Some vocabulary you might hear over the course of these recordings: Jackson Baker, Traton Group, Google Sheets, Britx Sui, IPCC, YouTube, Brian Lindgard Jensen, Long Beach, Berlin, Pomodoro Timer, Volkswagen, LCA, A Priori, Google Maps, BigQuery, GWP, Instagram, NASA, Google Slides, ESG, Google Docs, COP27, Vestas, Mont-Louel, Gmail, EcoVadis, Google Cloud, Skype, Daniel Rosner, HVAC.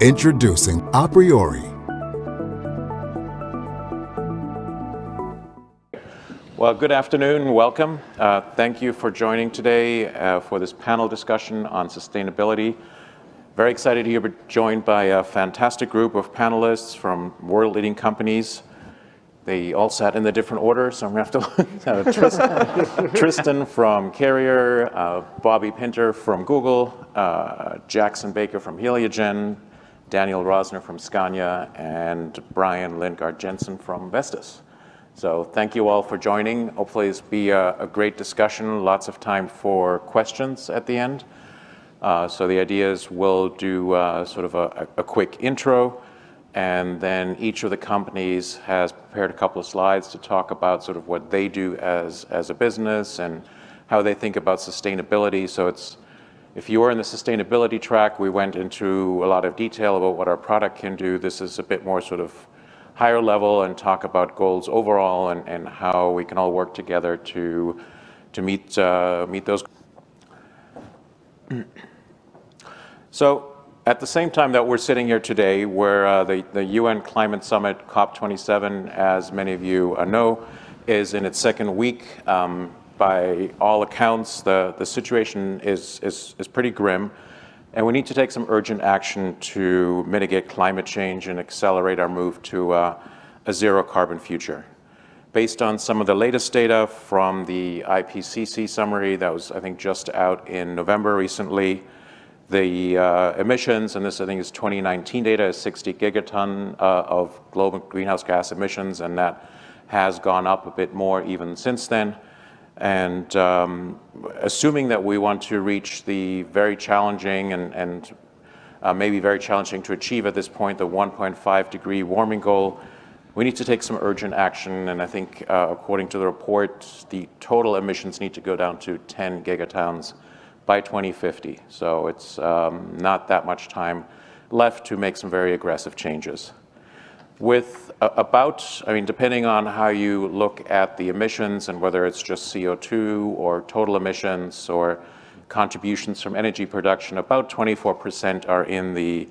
Introducing A Priori. Well, good afternoon, welcome. Thank you for joining today for this panel discussion on sustainability. Very excited to be joined by a fantastic group of panelists from world-leading companies. They all sat in the different order, so I'm going to have to Tristan from Carrier, Bobby Pinter from Google, Jackson Baker from Heliogen, Daniel Rosner from Scania, and Brian Lindgard Jensen from Vestas. So thank you all for joining. Hopefully this will be a great discussion, lots of time for questions at the end. So the idea is we'll do sort of a quick intro, and then each of the companies has prepared a couple of slides to talk about sort of what they do as a business and how they think about sustainability. So it's, if you were in the sustainability track, we went into a lot of detail about what our product can do. This is a bit more sort of higher level and talk about goals overall and how we can all work together to meet those. So at the same time that we're sitting here today, where the UN Climate Summit, COP27, as many of you know, is in its second week. By all accounts, the situation is pretty grim, and we need to take some urgent action to mitigate climate change and accelerate our move to a zero carbon future. Based on some of the latest data from the IPCC summary that was, I think, just out in November recently, the emissions, and this I think is 2019 data, is 60 gigaton of global greenhouse gas emissions, and that has gone up a bit more even since then. And assuming that we want to reach the very challenging and maybe very challenging to achieve at this point, the 1.5 degree warming goal, we need to take some urgent action. And I think according to the report, the total emissions need to go down to 10 gigatons by 2050, so it's not that much time left to make some very aggressive changes. With about, I mean, depending on how you look at the emissions and whether it's just CO2 or total emissions or contributions from energy production, about 24% are in the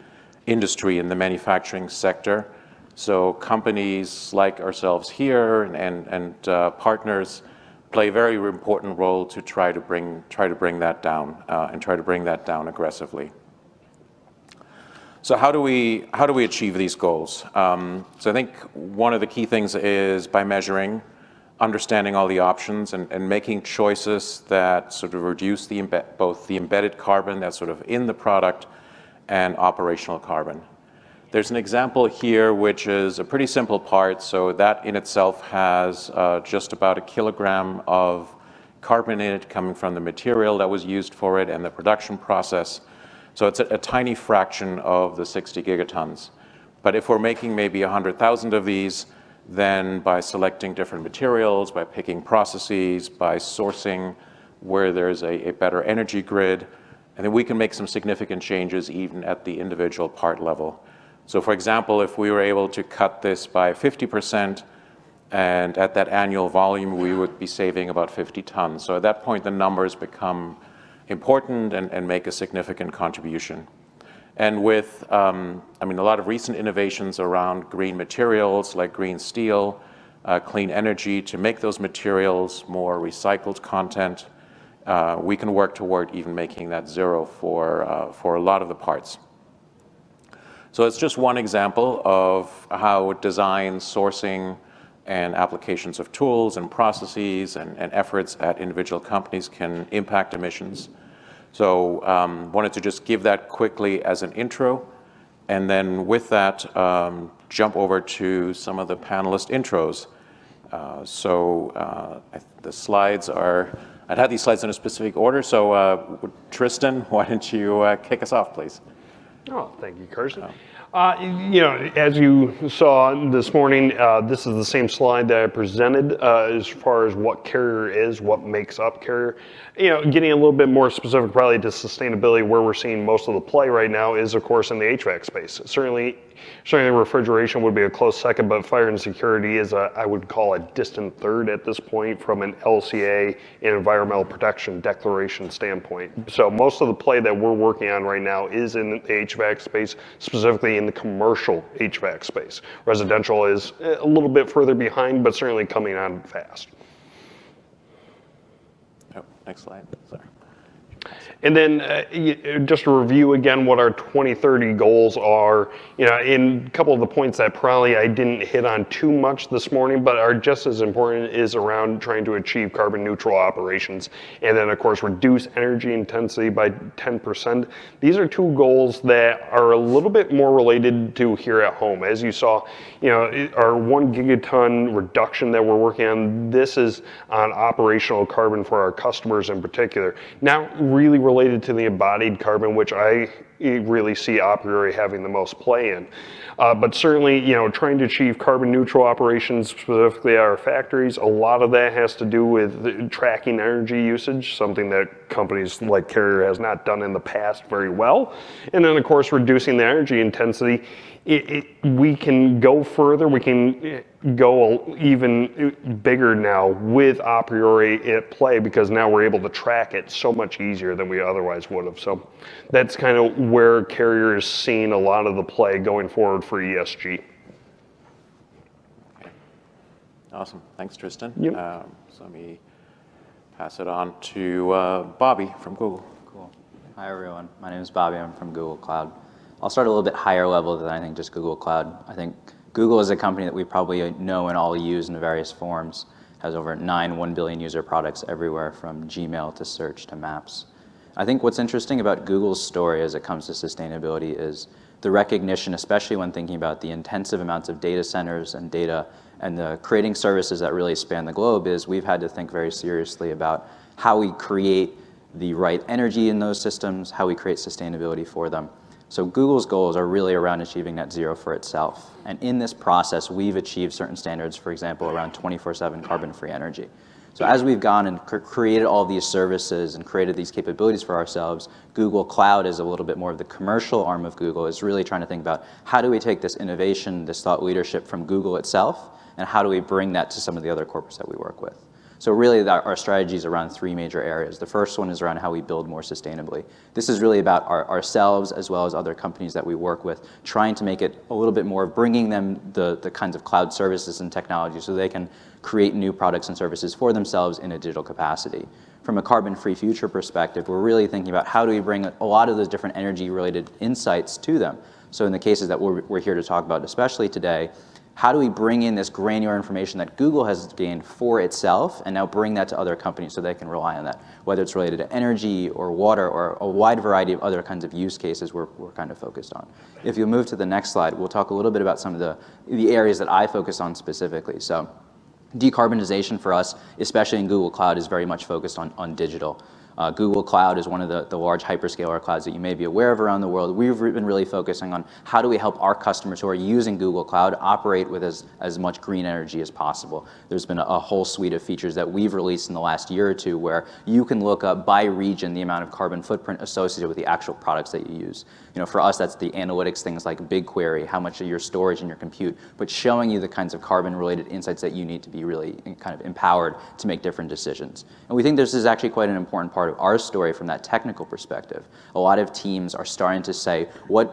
industry, in the manufacturing sector. So companies like ourselves here and partners play a very important role to try to bring that down and try to bring that down aggressively. So how do we achieve these goals? So I think one of the key things is by measuring, understanding all the options, and making choices that sort of reduce both the embedded carbon that's sort of in the product and operational carbon. There's an example here, which is a pretty simple part. So that in itself has just about a kilogram of carbon in it coming from the material that was used for it and the production process. So it's a tiny fraction of the 60 gigatons. But if we're making maybe 100,000 of these, then by selecting different materials, by picking processes, by sourcing where there's a better energy grid, and then we can make some significant changes even at the individual part level. So for example, if we were able to cut this by 50%, and at that annual volume, we would be saving about 50 tons. So at that point, the numbers become important and make a significant contribution. And with, I mean, a lot of recent innovations around green materials like green steel, clean energy, to make those materials more recycled content, we can work toward even making that zero for a lot of the parts. So it's just one example of how design, sourcing, and applications of tools and processes and efforts at individual companies can impact emissions. So wanted to just give that quickly as an intro, and then with that, jump over to some of the panelist intros. The slides are, I'd had these slides in a specific order, so Tristan, why don't you kick us off, please? Oh, thank you, Kirsten. You know, as you saw this morning, this is the same slide that I presented as far as what Carrier is, what makes up Carrier. You know, getting a little bit more specific probably to sustainability, where we're seeing most of the play right now is, of course, in the HVAC space. Certainly refrigeration would be a close second, but fire and security is, I would call, a distant third at this point from an LCA and environmental protection declaration standpoint. So most of the play that we're working on right now is in the HVAC space, specifically in the commercial HVAC space. Residential is a little bit further behind, but certainly coming on fast. Oh, next slide, sorry. And then just to review again what our 2030 goals are, you know, in a couple of the points that probably I didn't hit on too much this morning, but are just as important, is around trying to achieve carbon neutral operations. And then, of course, reduce energy intensity by 10%. These are two goals that are a little bit more related to here at home. As you saw, you know, our 1 gigaton reduction that we're working on, this is on operational carbon for our customers in particular. Now, really related to the embodied carbon, which I really see A Priori having the most play in. But certainly, you know, trying to achieve carbon neutral operations, specifically at our factories, a lot of that has to do with tracking energy usage, something that companies like Carrier has not done in the past very well. And then, of course, reducing the energy intensity. We can go further, we can go even bigger now with A Priori at play, because now we're able to track it so much easier than we otherwise would have. So that's kind of where Carrier is seeing a lot of the play going forward for ESG. Awesome, thanks Tristan. Yep. So let me pass it on to Bobby from Google. Cool. Hi everyone, my name is Bobby, I'm from Google Cloud. I'll start a little bit higher level than I think just Google Cloud. I think Google is a company that we probably know and all use in various forms. It has over 9 1-billion user products everywhere, from Gmail to search to maps. I think what's interesting about Google's story as it comes to sustainability is the recognition, especially when thinking about the intensive amounts of data centers and data and the creating services that really span the globe, is we've had to think very seriously about how we create the right energy in those systems, how we create sustainability for them. So Google's goals are really around achieving net zero for itself. And in this process, we've achieved certain standards, for example, around 24/7 carbon-free energy. So as we've gone and created all these services and created these capabilities for ourselves, Google Cloud is a little bit more of the commercial arm of Google. It's really trying to think about how do we take this innovation, this thought leadership from Google itself, and how do we bring that to some of the other corporates that we work with. So really our strategy is around 3 major areas. The first one is around how we build more sustainably. This is really about ourselves as well as other companies that we work with, trying to make it a little bit more, bringing them the kinds of cloud services and technology so they can create new products and services for themselves in a digital capacity. From a carbon-free future perspective, we're really thinking about how do we bring a lot of those different energy-related insights to them. So in the cases that we're here to talk about, especially today, how do we bring in this granular information that Google has gained for itself and now bring that to other companies so they can rely on that, whether it's related to energy or water or a wide variety of other kinds of use cases we're kind of focused on. If you move to the next slide, we'll talk a little bit about some of the areas that I focus on specifically. So decarbonization for us, especially in Google Cloud, is very much focused on digital. Google Cloud is one of the large hyperscaler clouds that you may be aware of around the world. We've been really focusing on how do we help our customers who are using Google Cloud operate with as much green energy as possible. There's been a whole suite of features that we've released in the last year or two where you can look up by region the amount of carbon footprint associated with the actual products that you use. You know, for us, that's the analytics things like BigQuery, how much of your storage and your compute, but showing you the kinds of carbon-related insights that you need to be really kind of empowered to make different decisions. And we think this is actually quite an important part of our story from that technical perspective. A lot of teams are starting to say, we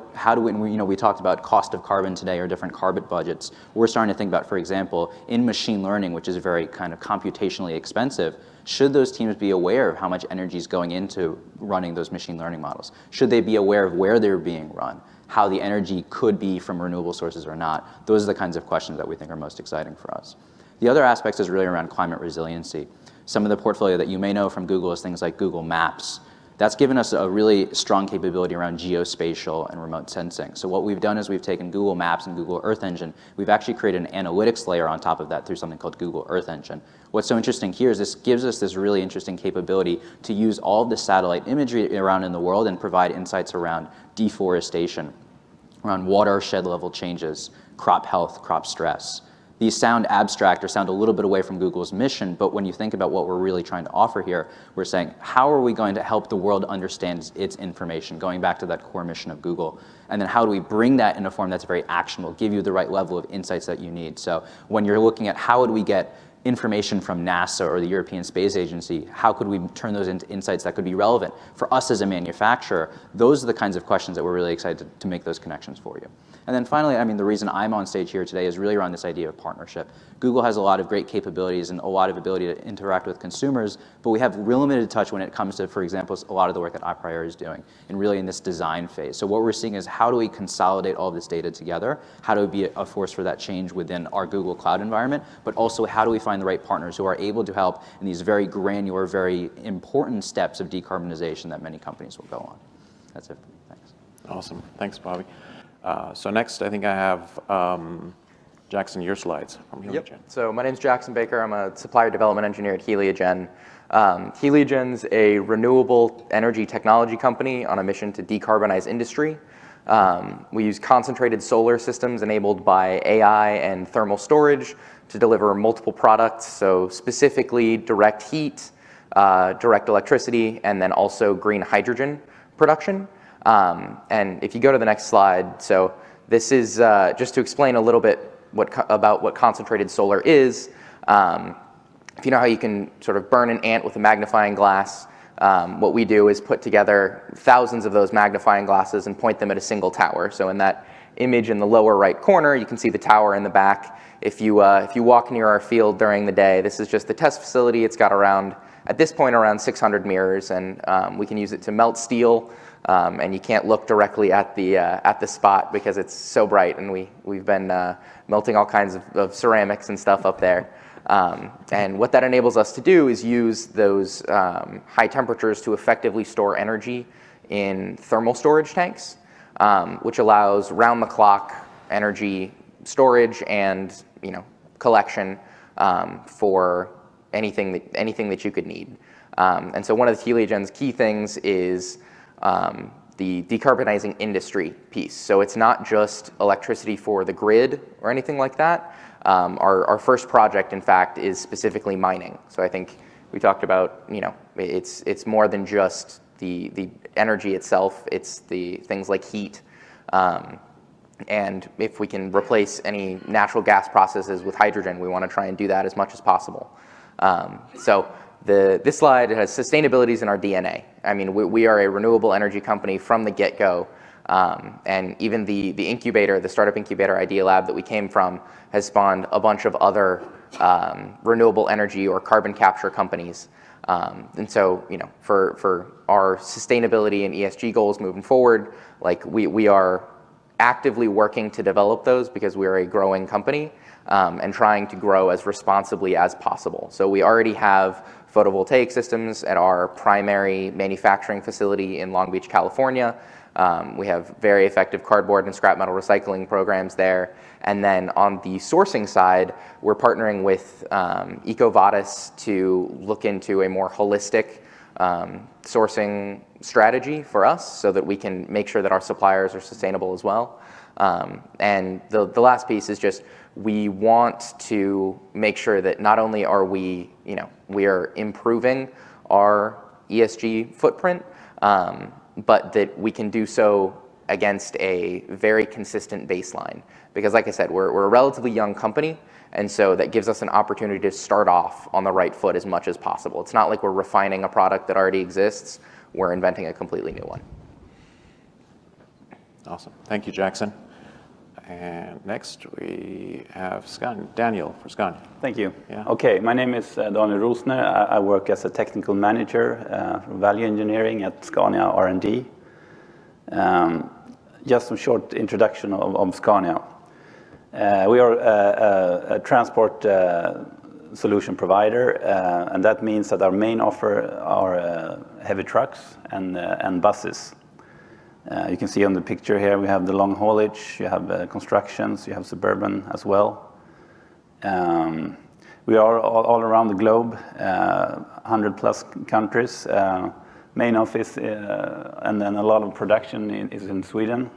talked about cost of carbon today or different carbon budgets. We're starting to think about, for example, in machine learning, which is very kind of computationally expensive, should those teams be aware of how much energy is going into running those machine learning models? Should they be aware of where they're being run? How the energy could be from renewable sources or not? Those are the kinds of questions that we think are most exciting for us. The other aspect is really around climate resiliency. Some of the portfolio that you may know from Google is things like Google Maps. That's given us a really strong capability around geospatial and remote sensing. So what we've done is we've taken Google Maps and Google Earth Engine, we've actually created an analytics layer on top of that through something called Google Earth Engine. What's so interesting here is this gives us this really interesting capability to use all of the satellite imagery around in the world and provide insights around deforestation, around watershed level changes, crop health, crop stress. These sound abstract or sound a little bit away from Google's mission, but when you think about what we're really trying to offer here, we're saying, how are we going to help the world understand its information, going back to that core mission of Google? And then how do we bring that in a form that's very actionable, give you the right level of insights that you need? So when you're looking at how would we get information from NASA or the European Space Agency, how could we turn those into insights that could be relevant for us as a manufacturer? Those are the kinds of questions that we're really excited to make those connections for you. And then finally, I mean, the reason I'm on stage here today is really around this idea of partnership. Google has a lot of great capabilities and a lot of ability to interact with consumers, but we have real limited touch when it comes to, for example, a lot of the work that A Priori is doing, and really in this design phase. So what we're seeing is how do we consolidate all this data together? How do we be a force for that change within our Google Cloud environment? But also, how do we find the right partners who are able to help in these very granular, very important steps of decarbonization that many companies will go on? That's it for me. Thanks. Awesome. Thanks, Bobby. So next, I think I have Jackson, your slides from Heliogen. Yep. So my name's Jackson Baker. I'm a supplier development engineer at Heliogen. Heliogen's a renewable energy technology company on a mission to decarbonize industry. We use concentrated solar systems enabled by AI and thermal storage to deliver multiple products, so specifically direct heat, direct electricity, and then also green hydrogen production. And if you go to the next slide, so this is just to explain a little bit about what concentrated solar is. If you know how you can sort of burn an ant with a magnifying glass, what we do is put together thousands of those magnifying glasses and point them at a single tower. So in that image in the lower right corner, you can see the tower in the back. If you walk near our field during the day, this is just the test facility. It's got around, at this point, around 600 mirrors, and we can use it to melt steel. And you can't look directly at the spot because it's so bright, and we've been melting all kinds of ceramics and stuff up there. And what that enables us to do is use those high temperatures to effectively store energy in thermal storage tanks, which allows round-the-clock energy storage and, you know, collection for anything that you could need. And so one of the Heliogen's key things is the decarbonizing industry piece. So it's not just electricity for the grid or anything like that. Our first project, in fact, is specifically mining. So I think we talked about, you know, it's more than just the energy itself. It's the things like heat. And if we can replace any natural gas processes with hydrogen, we want to try and do that as much as possible. So this slide has sustainability in our DNA. I mean, we are a renewable energy company from the get-go, and even the incubator, the startup incubator Idea Lab that we came from, has spawned a bunch of other renewable energy or carbon capture companies. And so, you know, for our sustainability and ESG goals moving forward, like we are actively working to develop those because we are a growing company and trying to grow as responsibly as possible. So we already have photovoltaic systems at our primary manufacturing facility in Long Beach, California. We have very effective cardboard and scrap metal recycling programs there. And then on the sourcing side, we're partnering with EcoVadis to look into a more holistic sourcing strategy for us so that we can make sure that our suppliers are sustainable as well. And the last piece is just, we want to make sure that not only are we, you know, we are improving our ESG footprint, but that we can do so against a very consistent baseline. Because like I said, we're a relatively young company, and so that gives us an opportunity to start off on the right foot as much as possible. It's not like we're refining a product that already exists. We're inventing a completely new one. Awesome. Thank you, Jackson. And next, we have Daniel for Scania. Thank you. Yeah. Okay, my name is Daniel Rosner. I work as a technical manager for value engineering at Scania R&D. Just some short introduction of Scania. We are a transport solution provider, and that means that our main offer are heavy trucks and buses. You can see on the picture here, we have the long haulage, you have constructions, you have suburban as well. We are all around the globe, 100 plus countries. Main office and then a lot of production is in Sweden.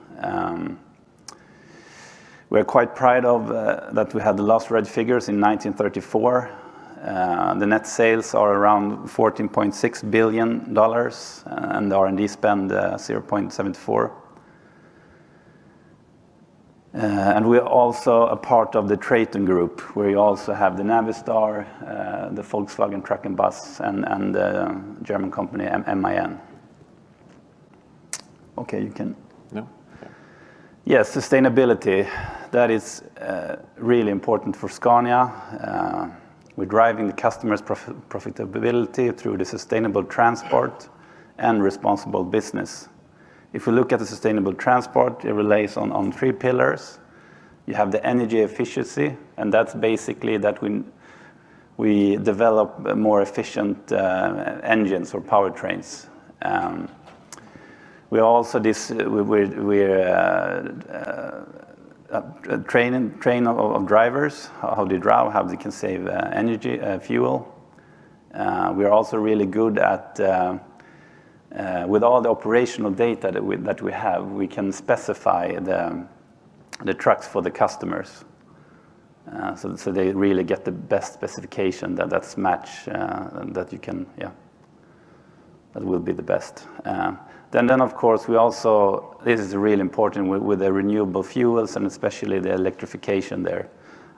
We're quite proud of that we had the last red figures in 1934. The net sales are around $14.6 billion and the R&D spend 0.74. And we're also a part of the Traton Group, where we also have the Navistar, the Volkswagen Truck and Bus, and the German company MAN. Okay, you can. No. Okay. Yes, sustainability. That is really important for Scania. We're driving the customer's profitability through the sustainable transport and responsible business. If we look at the sustainable transport, it relies on three pillars. You have the energy efficiency, and that's basically that we develop more efficient engines or powertrains. We also train of drivers, how they drive, how they can save energy, fuel. We are also really good at with all the operational data that we have, we can specify the trucks for the customers. So they really get the best specification that's match that you can, yeah, that will be the best. Then of course, we also, this is really important with the renewable fuels and especially the electrification there.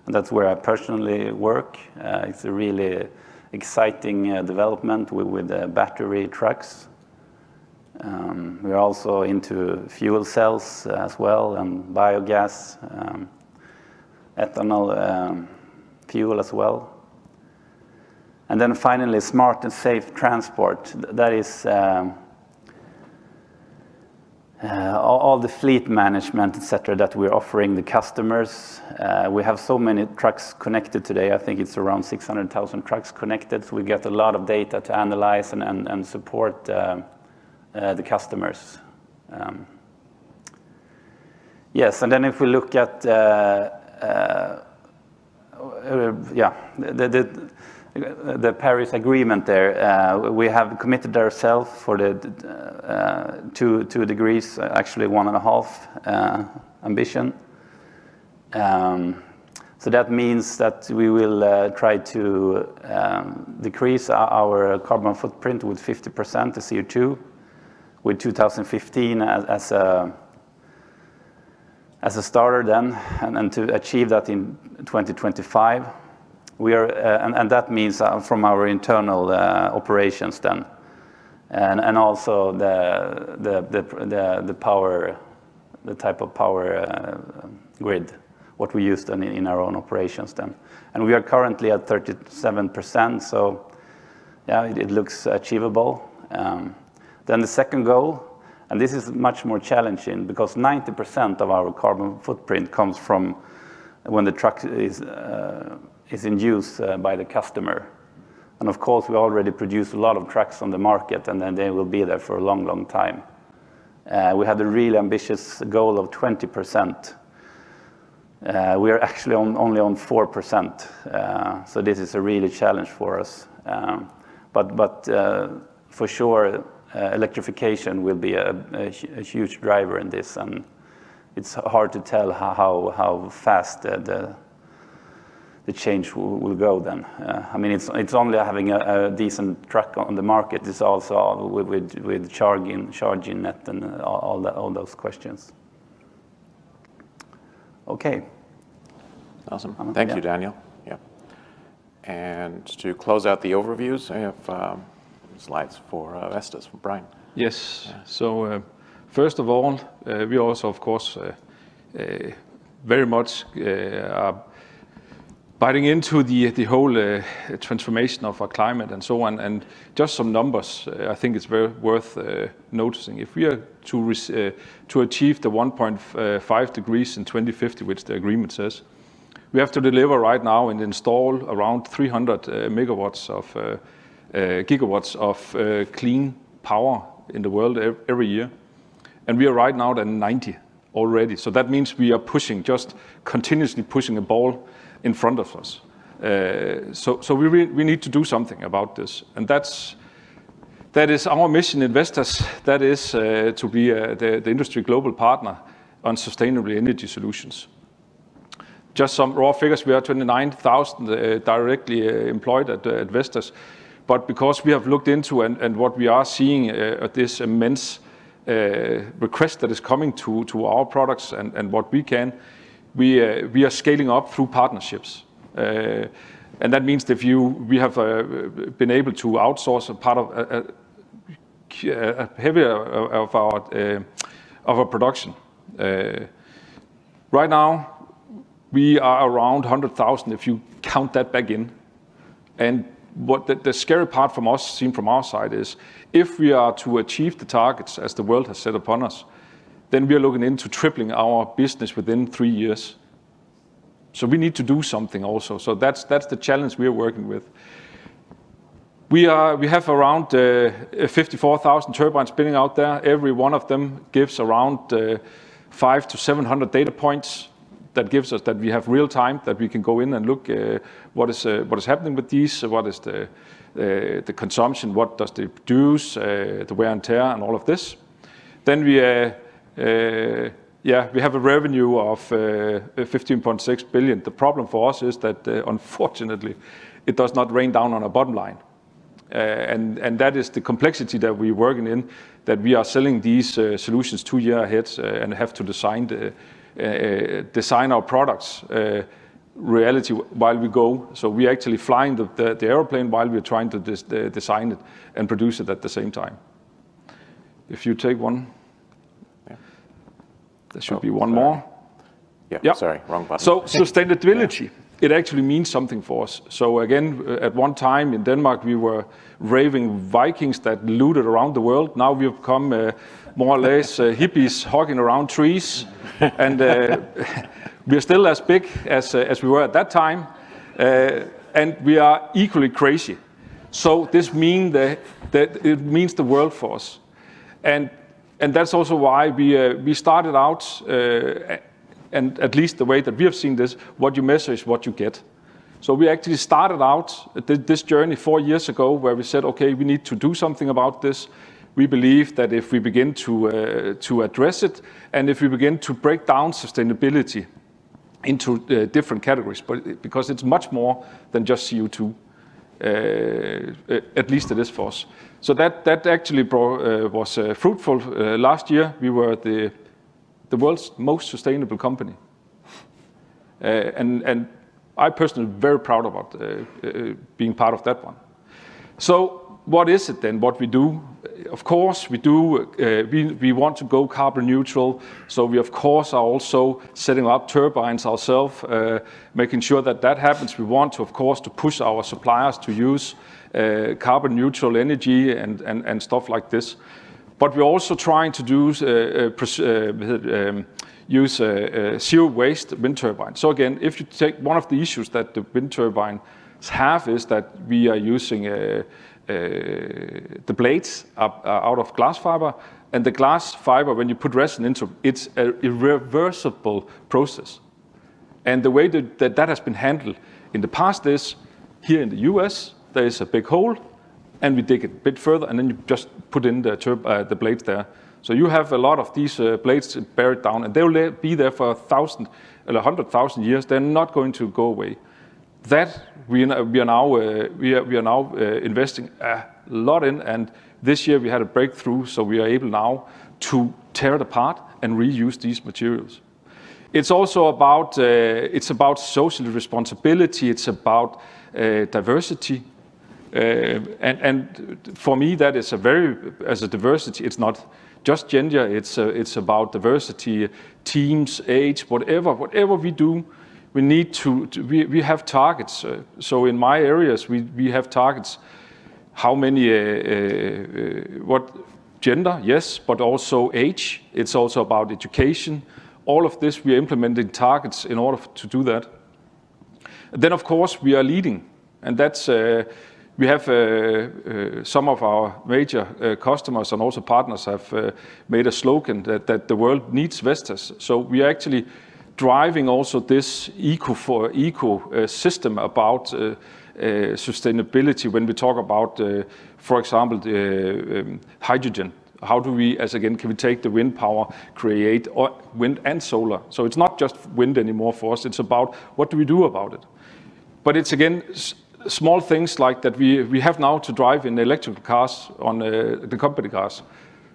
And that's where I personally work. It's a really exciting development with battery trucks. We're also into fuel cells as well, and biogas, ethanol fuel as well. And then finally, smart and safe transport. That is all the fleet management, etc., that we're offering the customers. We have so many trucks connected today. I think it's around 600,000 trucks connected. So we get a lot of data to analyze and support the customers. Yes, and then if we look at the Paris Agreement there, we have committed ourselves for the 2 degrees, actually 1.5 ambition. So that means that we will try to decrease our carbon footprint with 50%, the CO2, with 2015 as a starter then, and to achieve that in 2025. We are, and that means from our internal operations then, and also the power, the type of power grid, what we use then in our own operations then. And we are currently at 37%, so yeah, it looks achievable. Then the second goal, and this is much more challenging because 90% of our carbon footprint comes from when the truck is in use by the customer. And of course, we already produce a lot of trucks on the market, and then they will be there for a long, long time. We had a really ambitious goal of 20%. We are actually only on 4%. So this is a really challenge for us. But for sure, electrification will be a huge driver in this, and it's hard to tell how fast the change will go then. I mean, it's only having a decent truck on the market. It's also with charging net and all those questions. Okay. Awesome. Thank you, Daniel. Yeah. And to close out the overviews, I have slides for Vestas from Brian. Yes. Yeah. So first of all, we also, of course, very much are biting into the whole transformation of our climate and so on, and just some numbers. I think it's very worth noticing. If we are to achieve the 1.5 degrees in 2050, which the agreement says, we have to deliver right now and install around 300 gigawatts of clean power in the world every year, and we are right now at 90 already. So that means we are pushing, just continuously pushing a ball in front of us. So we need to do something about this. And that is our mission in Vestas. That is to be the industry global partner on sustainable energy solutions. Just some raw figures, we are 29,000 directly employed at Vestas. But because we have looked into and what we are seeing at this immense request that is coming to our products and what we can, we are scaling up through partnerships. And that means that we have been able to outsource a part of a heavier of our production. Right now, we are around 100,000 if you count that back in. And what the scary part from us, seen from our side, is if we are to achieve the targets as the world has set upon us, then we are looking into tripling our business within 3 years. So we need to do something also. So that's the challenge we are working with. We have around 54,000 turbines spinning out there. Every one of them gives around 500 to 700 data points. That gives us that we have real time, that we can go in and look what is happening with these, what is the consumption, what does they produce, the wear and tear, and all of this. Then we have a revenue of 15.6 billion. The problem for us is that unfortunately, it does not rain down on our bottom line, and that is the complexity that we're working in. That we are selling these solutions 2 years ahead and have to design design our products reality while we go. So we're actually flying the airplane while we're trying to design it and produce it at the same time. If you take one, there should be one more. Yeah, sorry, wrong button. So sustainability, it actually means something for us. So again, at one time in Denmark, we were raving Vikings that looted around the world. Now we've become more or less hippies hogging around trees. And we're still as big as we were at that time. And we are equally crazy. So this means that it means the world for us. And that's also why we started out, and at least the way that we have seen this, what you measure is what you get. So we actually started out this journey 4 years ago where we said, okay, we need to do something about this. We believe that if we begin to address it, and if we begin to break down sustainability into different categories, because it's much more than just CO2, at least it is for us. So that actually was fruitful. Last year, we were the world's most sustainable company. And I personally am very proud about being part of that one. So what is it then, what we do? Of course, we want to go carbon neutral. So we, of course, are also setting up turbines ourselves, making sure that happens. We want to, of course, to push our suppliers to use carbon neutral energy and stuff like this. But we're also trying to use zero waste wind turbines. So again, if you take one of the issues that the wind turbines have is that we are using the blades are out of glass fiber, and the glass fiber, when you put resin into it, it's an irreversible process. And the way that has been handled in the past is here in the US, there is a big hole, and we dig it a bit further, and then you just put in the blades there. So you have a lot of these blades buried down, and they'll be there for 100,000 years. They're not going to go away. That we are now investing a lot in, and this year we had a breakthrough, so we are able now to tear it apart and reuse these materials. It's also about it's about social responsibility. It's about diversity. And for me, that is as a diversity, it's not just gender, it's about diversity, teams, age, whatever we do, we need we have targets. So in my areas, we have targets, how many, what gender, yes, but also age. It's also about education. All of this, we are implementing targets in order to do that. And then, of course, we are leading, and that's... We have some of our major customers and also partners have made a slogan that the world needs Vestas. So we are actually driving also this eco system about sustainability when we talk about, for example, hydrogen how do we, as again, can we take the wind power, create or wind and solar? So it's not just wind anymore for us, it's about what do we do about it. But it's again, small things like that we have now to drive in electrical cars on the company cars.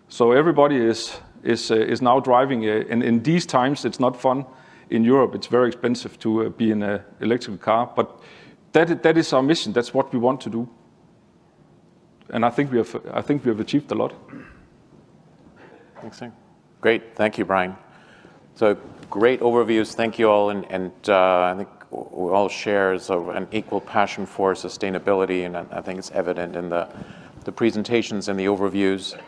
So everybody is now driving, and in these times it's not fun. In Europe it's very expensive to be in an electrical car, but that is our mission, that's what we want to do. And I think we have achieved a lot. Thanks, Sam. Great, thank you, Brian. So great overviews, thank you all, and I think we all share an equal passion for sustainability, and I think it's evident in the presentations and the overviews.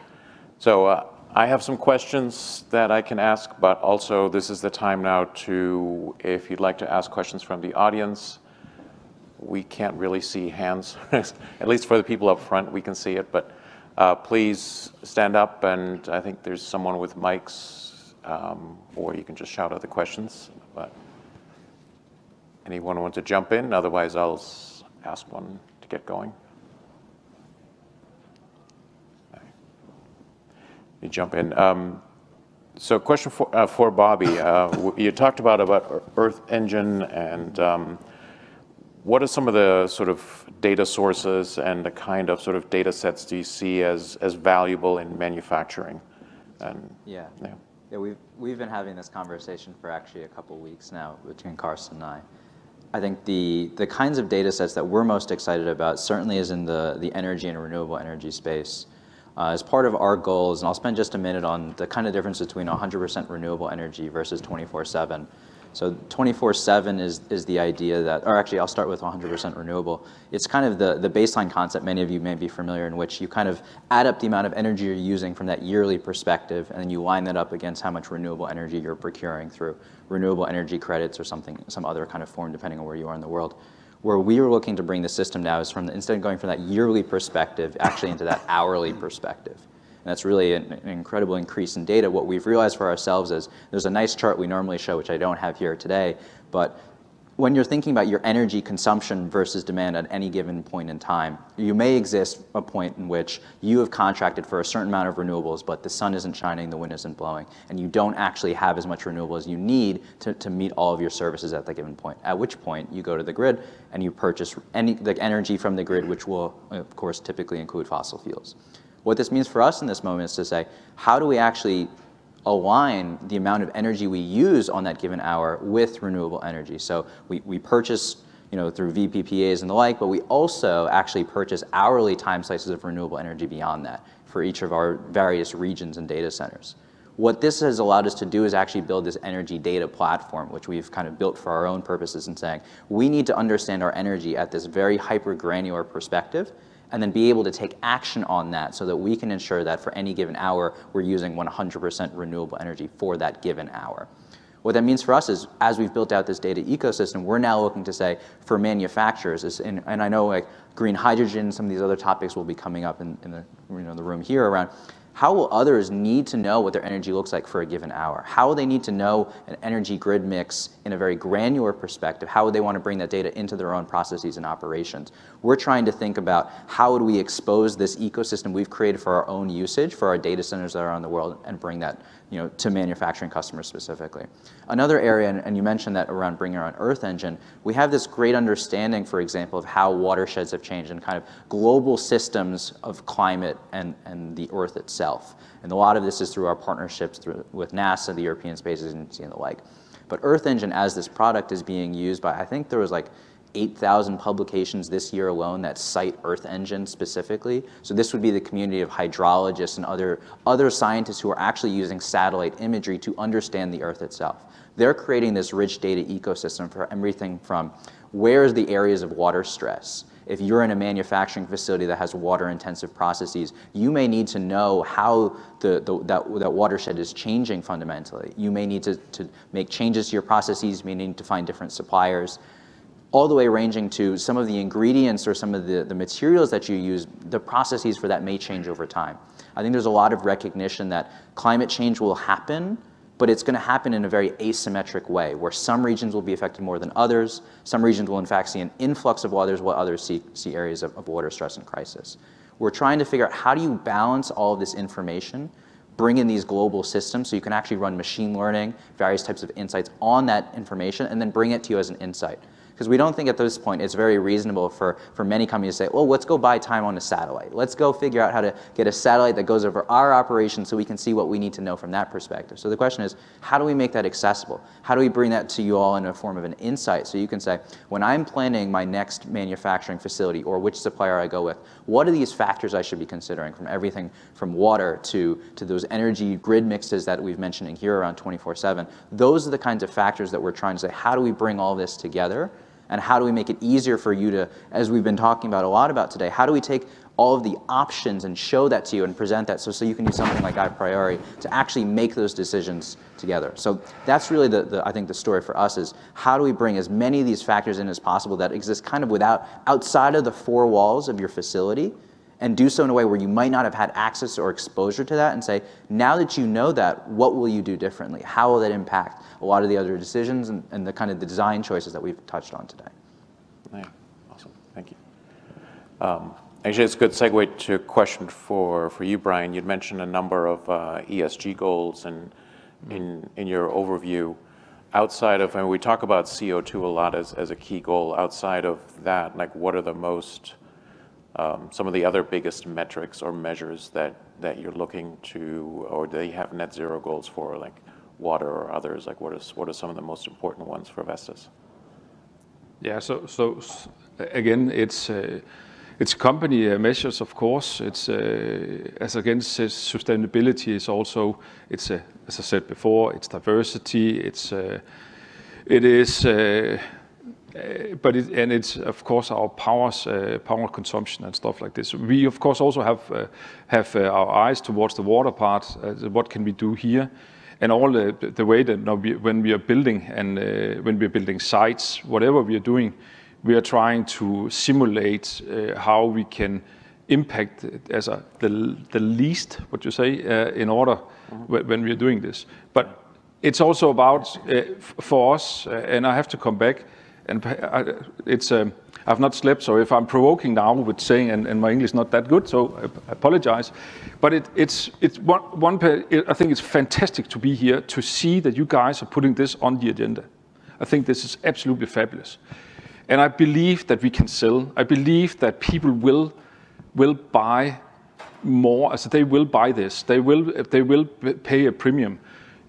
So I have some questions that I can ask, but also this is the time now to, if you'd like to ask questions from the audience. We can't really see hands, at least for the people up front, we can see it, but please stand up, and I think there's someone with mics, or you can just shout out the questions. But anyone want to jump in? Otherwise, I'll ask one to get going. You jump in. So question for Bobby. You talked about Earth Engine, and what are some of the sort of data sources and the kind of sort of data sets do you see as valuable in manufacturing? And, yeah, we've been having this conversation for actually a couple of weeks now between Carsten and I. I think the kinds of data sets that we're most excited about certainly is in the energy and renewable energy space. As part of our goals, and I'll spend just a minute on the kind of difference between 100% renewable energy versus 24/7. So 24/7 is the idea that, or actually I'll start with 100% renewable. It's kind of the baseline concept many of you may be familiar in, which you kind of add up the amount of energy you're using from that yearly perspective, and then you line that up against how much renewable energy you're procuring through renewable energy credits or something, some other kind of form, depending on where you are in the world. Where we are looking to bring the system now is instead of going from that yearly perspective actually into that hourly perspective. And that's really an incredible increase in data. What we've realized for ourselves is there's a nice chart we normally show, which I don't have here today, but when you're thinking about your energy consumption versus demand at any given point in time, you may exist a point in which you have contracted for a certain amount of renewables, but the sun isn't shining, the wind isn't blowing, and you don't actually have as much renewable as you need to meet all of your services at that given point. At which point you go to the grid and you purchase the energy from the grid, which will, of course, typically include fossil fuels. What this means for us in this moment is to say, how do we actually align the amount of energy we use on that given hour with renewable energy? So we purchase, through VPPAs and the like, but we also actually purchase hourly time slices of renewable energy beyond that for each of our various regions and data centers. What this has allowed us to do is actually build this energy data platform, which we've kind of built for our own purposes, and saying, we need to understand our energy at this very hyper-granular perspective, and then be able to take action on that so that we can ensure that for any given hour, we're using 100% renewable energy for that given hour. What that means for us is, as we've built out this data ecosystem, we're now looking to say, for manufacturers, and I know like green hydrogen, some of these other topics will be coming up in the room here around, how will others need to know what their energy looks like for a given hour? How will they need to know an energy grid mix in a very granular perspective? How would they want to bring that data into their own processes and operations? We're trying to think about how would we expose this ecosystem we've created for our own usage, for our data centers that are around the world, and bring that to manufacturing customers specifically. Another area, and you mentioned that around bringing our own Earth Engine, we have this great understanding, for example, of how watersheds have changed and kind of global systems of climate and the Earth itself. And a lot of this is through our partnerships with NASA, the European Space Agency, and the like. But Earth Engine as this product is being used by, I think there was like 8,000 publications this year alone that cite Earth Engine specifically. So this would be the community of hydrologists and other scientists who are actually using satellite imagery to understand the Earth itself. They're creating this rich data ecosystem for everything from where are the areas of water stress. If you're in a manufacturing facility that has water-intensive processes, you may need to know how that watershed is changing fundamentally. You may need to make changes to your processes, you may need to find different suppliers, all the way ranging to some of the ingredients or some of the materials that you use, the processes for that may change over time. I think there's a lot of recognition that climate change will happen, but it's going to happen in a very asymmetric way, where some regions will be affected more than others, some regions will in fact see an influx of waters, while others see areas of water stress and crisis. We're trying to figure out how do you balance all of this information, bring in these global systems so you can actually run machine learning, various types of insights on that information, and then bring it to you as an insight. Because we don't think at this point it's very reasonable for many companies to say, well, let's go buy time on a satellite. Let's go figure out how to get a satellite that goes over our operation so we can see what we need to know from that perspective. So the question is, how do we make that accessible? How do we bring that to you all in a form of an insight so you can say, when I'm planning my next manufacturing facility or which supplier I go with, what are these factors I should be considering from everything from water to those energy grid mixes that we've mentioned in here around 24/7? Those are the kinds of factors that we're trying to say, how do we bring all this together? And how do we make it easier for you to, as we've been talking about a lot about today, how do we take all of the options and show that to you and present that so you can do something like A Priori to actually make those decisions together? So that's really, I think, the story for us is how do we bring as many of these factors in as possible that exist kind of outside of the four walls of your facility, and do so in a way where you might not have had access or exposure to that, and say, now that you know that, what will you do differently? How will that impact a lot of the other decisions and the kind of the design choices that we've touched on today? Yeah, awesome, thank you. Actually, it's a good segue to a question for you, Brian. You'd mentioned a number of ESG goals and in your overview. Outside of, and we talk about CO2 a lot as a key goal, outside of that, like what are the most, some of the other biggest metrics or measures that you're looking to, or they have net zero goals for, like water or others? Like what are some of the most important ones for Vestas? Yeah, so again, it's company measures, of course. It's as again says, sustainability is also, it's as I said before, it's diversity. It's it's of course our power consumption and stuff like this. We of course also have our eyes towards the water part. What can we do here, and all the way that now when we are building and when we are building sites, whatever we are doing, we are trying to simulate how we can impact as the least, what you say, in order when we are doing this. But it's also about for us, and I have to come back. And it's I've not slept, so if I'm provoking now with saying, and my English is not that good, so I apologize. But it's I think it's fantastic to be here to see that you guys are putting this on the agenda. I think this is absolutely fabulous, and I believe that we can sell. I believe that people will buy more. So they will buy this. They will pay a premium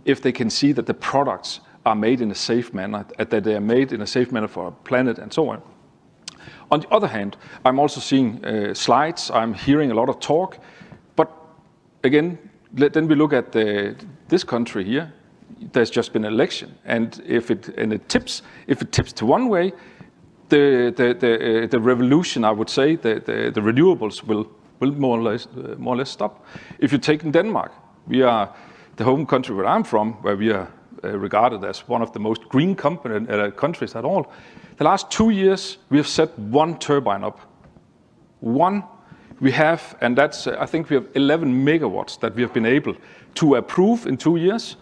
if they can see that the products are made in a safe manner, that they are made in a safe manner for our planet and so on. On the other hand, I'm also seeing slides, I'm hearing a lot of talk, but again, then we look at this country here. There's just been an election, and if it tips to one way, the revolution, I would say, the renewables will more or less stop. If you take in Denmark, we are the home country where I'm from, where we are regarded as one of the most green countries at all. The last 2 years, we have set one turbine up. One we have, and that's, I think we have 11 megawatts that we have been able to approve in 2 years.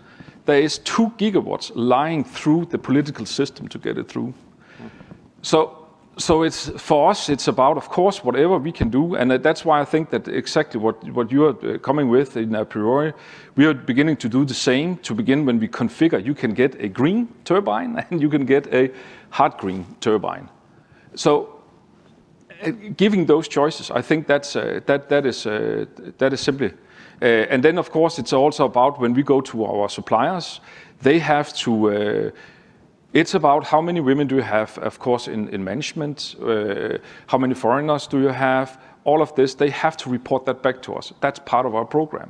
There is 2 gigawatts lying through the political system to get it through. So it's, for us, it's about, of course, whatever we can do, and that's why I think that exactly what you are coming with in A Priori, we are beginning to do the same. To begin, when we configure, you can get a green turbine and you can get a hard green turbine. So giving those choices, I think that is simply. And then, of course, it's also about when we go to our suppliers, they have to. It's about how many women do you have, of course, in management, how many foreigners do you have, all of this, they have to report that back to us. That's part of our program.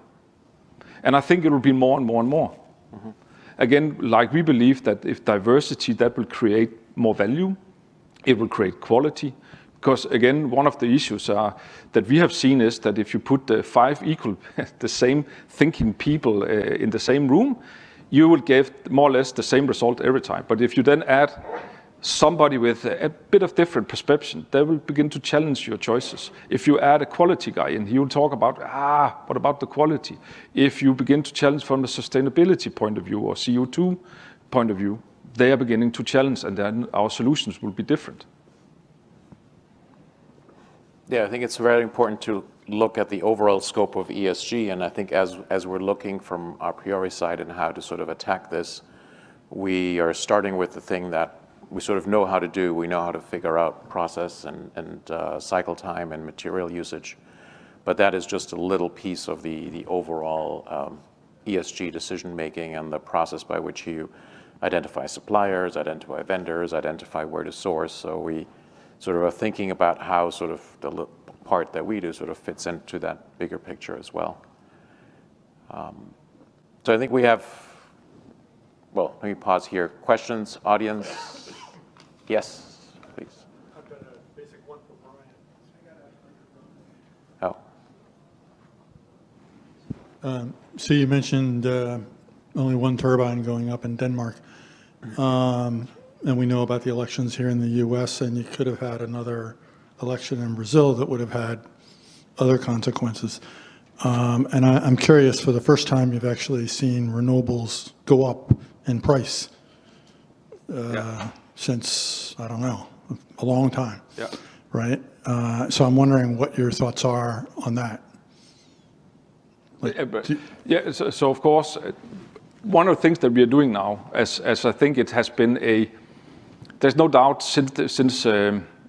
And I think it will be more and more and more. Mm-hmm. Again, like we believe that if diversity, that will create more value, it will create quality. Because again, one of the issues that we have seen is that if you put the 5 equal, the same thinking people in the same room, you will get more or less the same result every time. But if you then add somebody with a bit of different perception, they will begin to challenge your choices. If you add a quality guy and he will talk about, what about the quality? If you begin to challenge from a sustainability point of view or CO2 point of view, they are beginning to challenge, and then our solutions will be different. Yeah, I think it's very important to look at the overall scope of ESG, and I think as we're looking from our priori side and how to sort of attack this, we are starting with the thing that we sort of know how to do. We know how to figure out process and cycle time and material usage, but that is just a little piece of the overall ESG decision making and the process by which you identify suppliers, identify vendors, identify where to source. So we sort of are thinking about how sort of the part that we do sort of fits into that bigger picture as well. So I think we have, well, let me pause here. Questions, audience? Yes, please. I've got a basic one for Brian. Oh. So you mentioned only one turbine going up in Denmark. And we know about the elections here in the US, and you could have had another election in Brazil that would have had other consequences. And I'm curious, for the first time you've actually seen renewables go up in price since, I don't know, a long time, right? So I'm wondering what your thoughts are on that. So of course, one of the things that we are doing now, as I think it has been a, there's no doubt since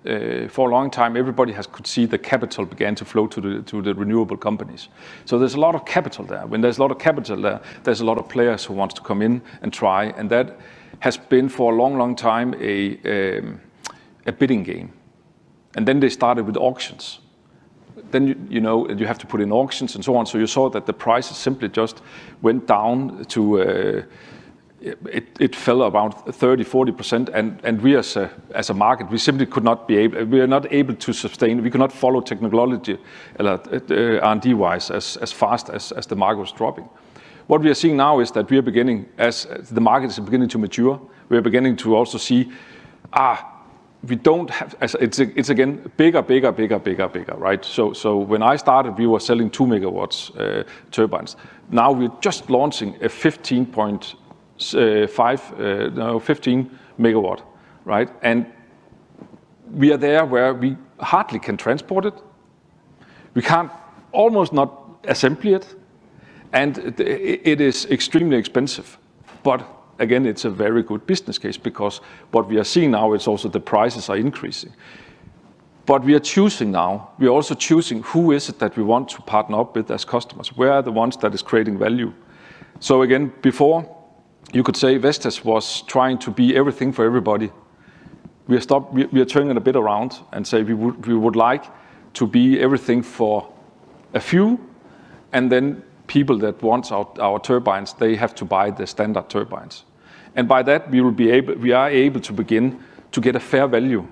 for a long time, everybody has could see the capital began to flow to the renewable companies. So there's a lot of capital there. When there's a lot of capital there, there's a lot of players who wants to come in and try, and that has been for a long, long time a bidding game. And then they started with auctions. Then you know you have to put in auctions and so on. So you saw that the prices simply just went down to. It fell about 30-40%, and we as a market, we simply could not be able, we are not able to sustain, we could not follow technology R&D wise as fast as the market was dropping. What we are seeing now is that we are beginning, as the market is beginning to mature, we are beginning to also see, we don't have, it's again bigger, right? So when I started, we were selling 2 megawatts turbines. Now we're just launching a 15 megawatt, right? And we are there where we hardly can transport it. We can't, almost not assemble it. And it is extremely expensive. But again, it's a very good business case, because what we are seeing now is also the prices are increasing. But we are choosing now, we are also choosing who is it that we want to partner up with as customers. Where are the ones that is creating value? So again, before, you could say Vestas was trying to be everything for everybody. We are turning it a bit around and say we would like to be everything for a few, and then people that want our turbines, they have to buy the standard turbines. And by that we are able to begin to get a fair value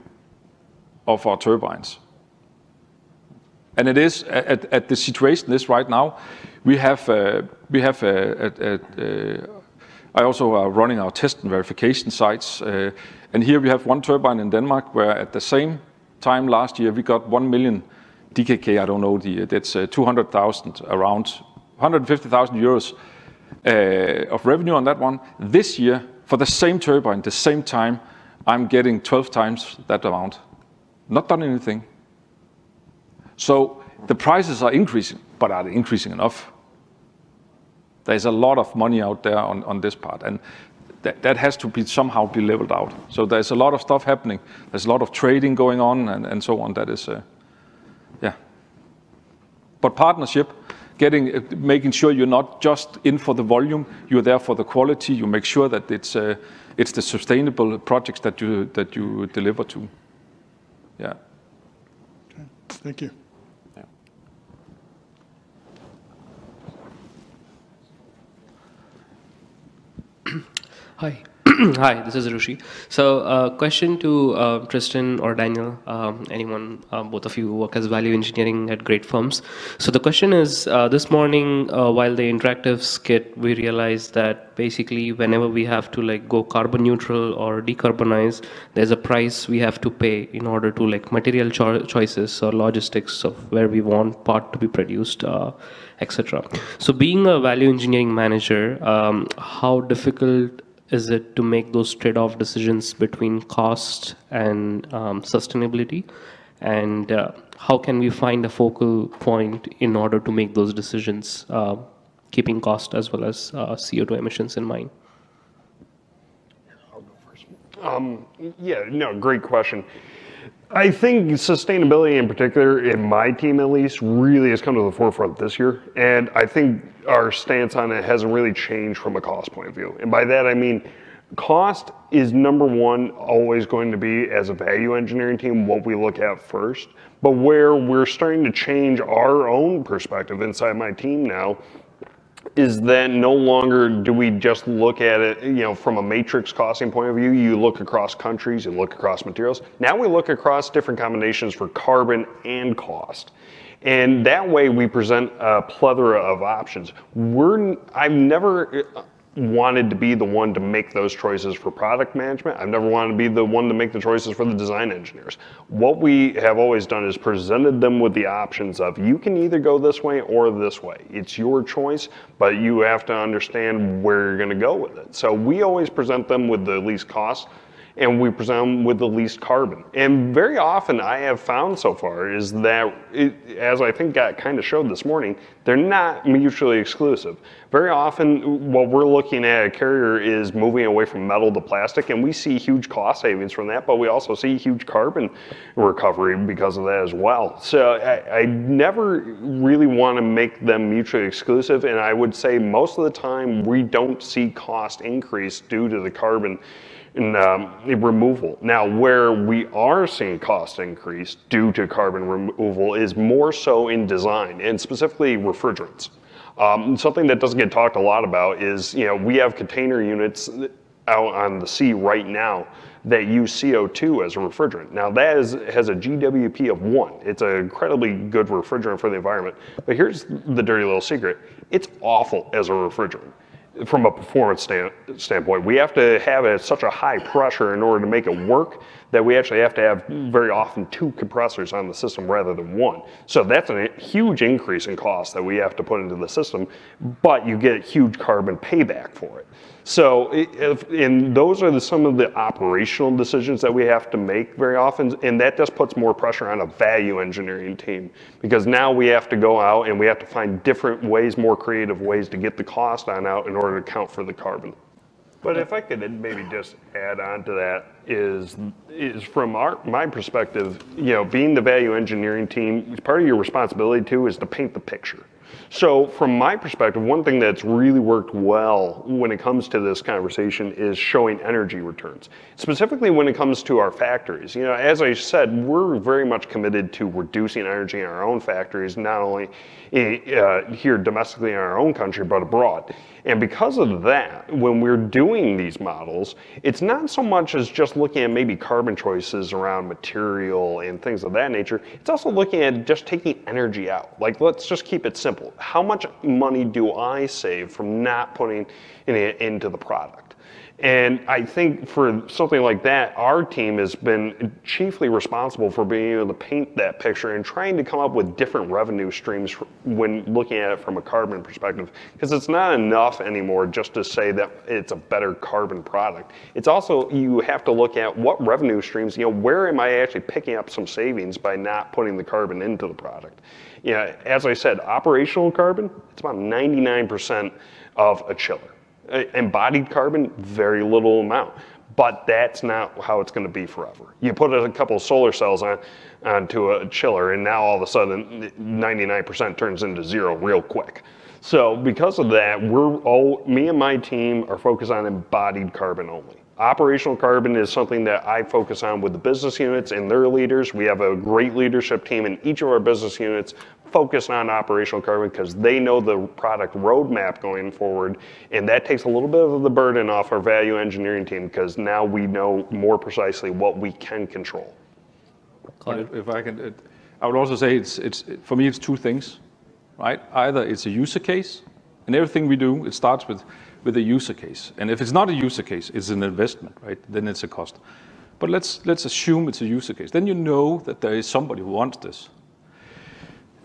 of our turbines. And it is at the situation is right now, I also are running our test and verification sites. And here we have one turbine in Denmark where at the same time last year, we got 1 million DKK, I don't know, that's 200,000, around 150,000 euros of revenue on that one. This year, for the same turbine, the same time, I'm getting 12 times that amount. Not done anything. So the prices are increasing, but are they increasing enough? There's a lot of money out there on this part, and that has to be somehow be leveled out. So there's a lot of stuff happening. There's a lot of trading going on and so on. That is, But partnership, making sure you're not just in for the volume, you're there for the quality. You make sure that it's the sustainable projects that you deliver to. Yeah. Okay. Thank you. Hi. Hi, this is Rishi. So question to Tristan or Daniel, anyone, both of you work as value engineering at great firms. So the question is, this morning, while the Interactives kit, we realized that basically whenever we have to like go carbon neutral or decarbonize, there's a price we have to pay in order to like material choices or logistics of where we want part to be produced, etc. So being a value engineering manager, how difficult is it to make those trade-off decisions between cost and sustainability? And how can we find a focal point in order to make those decisions, keeping cost as well as CO2 emissions in mind? I'll go first. Yeah, no, great question. I think sustainability in particular, in my team at least, really has come to the forefront this year. And I think our stance on it hasn't really changed from a cost point of view. And by that I mean, cost is number one, always going to be, as a value engineering team, what we look at first. But where we're starting to change our own perspective inside my team now is that no longer do we just look at it, you know, from a matrix costing point of view. You look across countries, you look across materials. Now we look across different combinations for carbon and cost. And that way we present a plethora of options. I've never wanted to be the one to make those choices for product management. I've never wanted to be the one to make the choices for the design engineers. What we have always done is presented them with the options of, you can either go this way or this way. It's your choice, but you have to understand where you're going to go with it. So we always present them with the least cost, and we present them with the least carbon. And very often I have found so far is that, as I think got kind of showed this morning, they're not mutually exclusive. Very often what we're looking at a Carrier is moving away from metal to plastic, and we see huge cost savings from that, but we also see huge carbon recovery because of that as well. So I never really want to make them mutually exclusive, and I would say most of the time we don't see cost increase due to the carbon removal. Now, where we are seeing cost increase due to carbon removal is more so in design, and specifically refrigerants. Something that doesn't get talked a lot about is, you know, we have container units out on the sea right now that use CO2 as a refrigerant. Now that has a GWP of 1. It's an incredibly good refrigerant for the environment. But here's the dirty little secret. It's awful as a refrigerant. From a performance standpoint, we have to have it at such a high pressure in order to make it work that we actually have to have very often 2 compressors on the system rather than 1. So that's a huge increase in cost that we have to put into the system, but you get huge carbon payback for it. So and those are some of the operational decisions that we have to make very often, and that just puts more pressure on a value engineering team, because now we have to go out and we have to find different ways, more creative ways to get the cost on out in order to account for the carbon. But if I could maybe just add on to that is from my perspective, you know, being the value engineering team, part of your responsibility too is to paint the picture. So from my perspective, one thing that's really worked well when it comes to this conversation is showing energy returns, specifically when it comes to our factories. You know, as I said, we're very much committed to reducing energy in our own factories, not only here domestically in our own country, but abroad. And because of that, when we're doing these models, it's not so much as just looking at maybe carbon choices around material and things of that nature. It's also looking at just taking energy out. Like, let's just keep it simple. How much money do I save from not putting it into the product? And I think for something like that, our team has been chiefly responsible for being able to paint that picture and trying to come up with different revenue streams when looking at it from a carbon perspective. Because it's not enough anymore just to say that it's a better carbon product. It's also, you have to look at what revenue streams, you know, where am I actually picking up some savings by not putting the carbon into the product? You know, as I said, operational carbon, it's about 99% of a chiller. Embodied carbon, very little amount, but that's not how it's going to be forever. You put a couple solar cells onto a chiller, and now all of a sudden 99% turns into 0 real quick. So because of that, me and my team are focused on embodied carbon only. Operational carbon is something that I focus on with the business units and their leaders. We have a great leadership team in each of our business units focused on operational carbon because they know the product roadmap going forward, and that takes a little bit of the burden off our value engineering team because now we know more precisely what we can control. If I can, I would also say it's for me it's 2 things, right? Either it's a user case, and everything we do it starts with a user case. And if it's not a user case, it's an investment, right? Then it's a cost. But let's assume it's a user case. Then you know that there is somebody who wants this.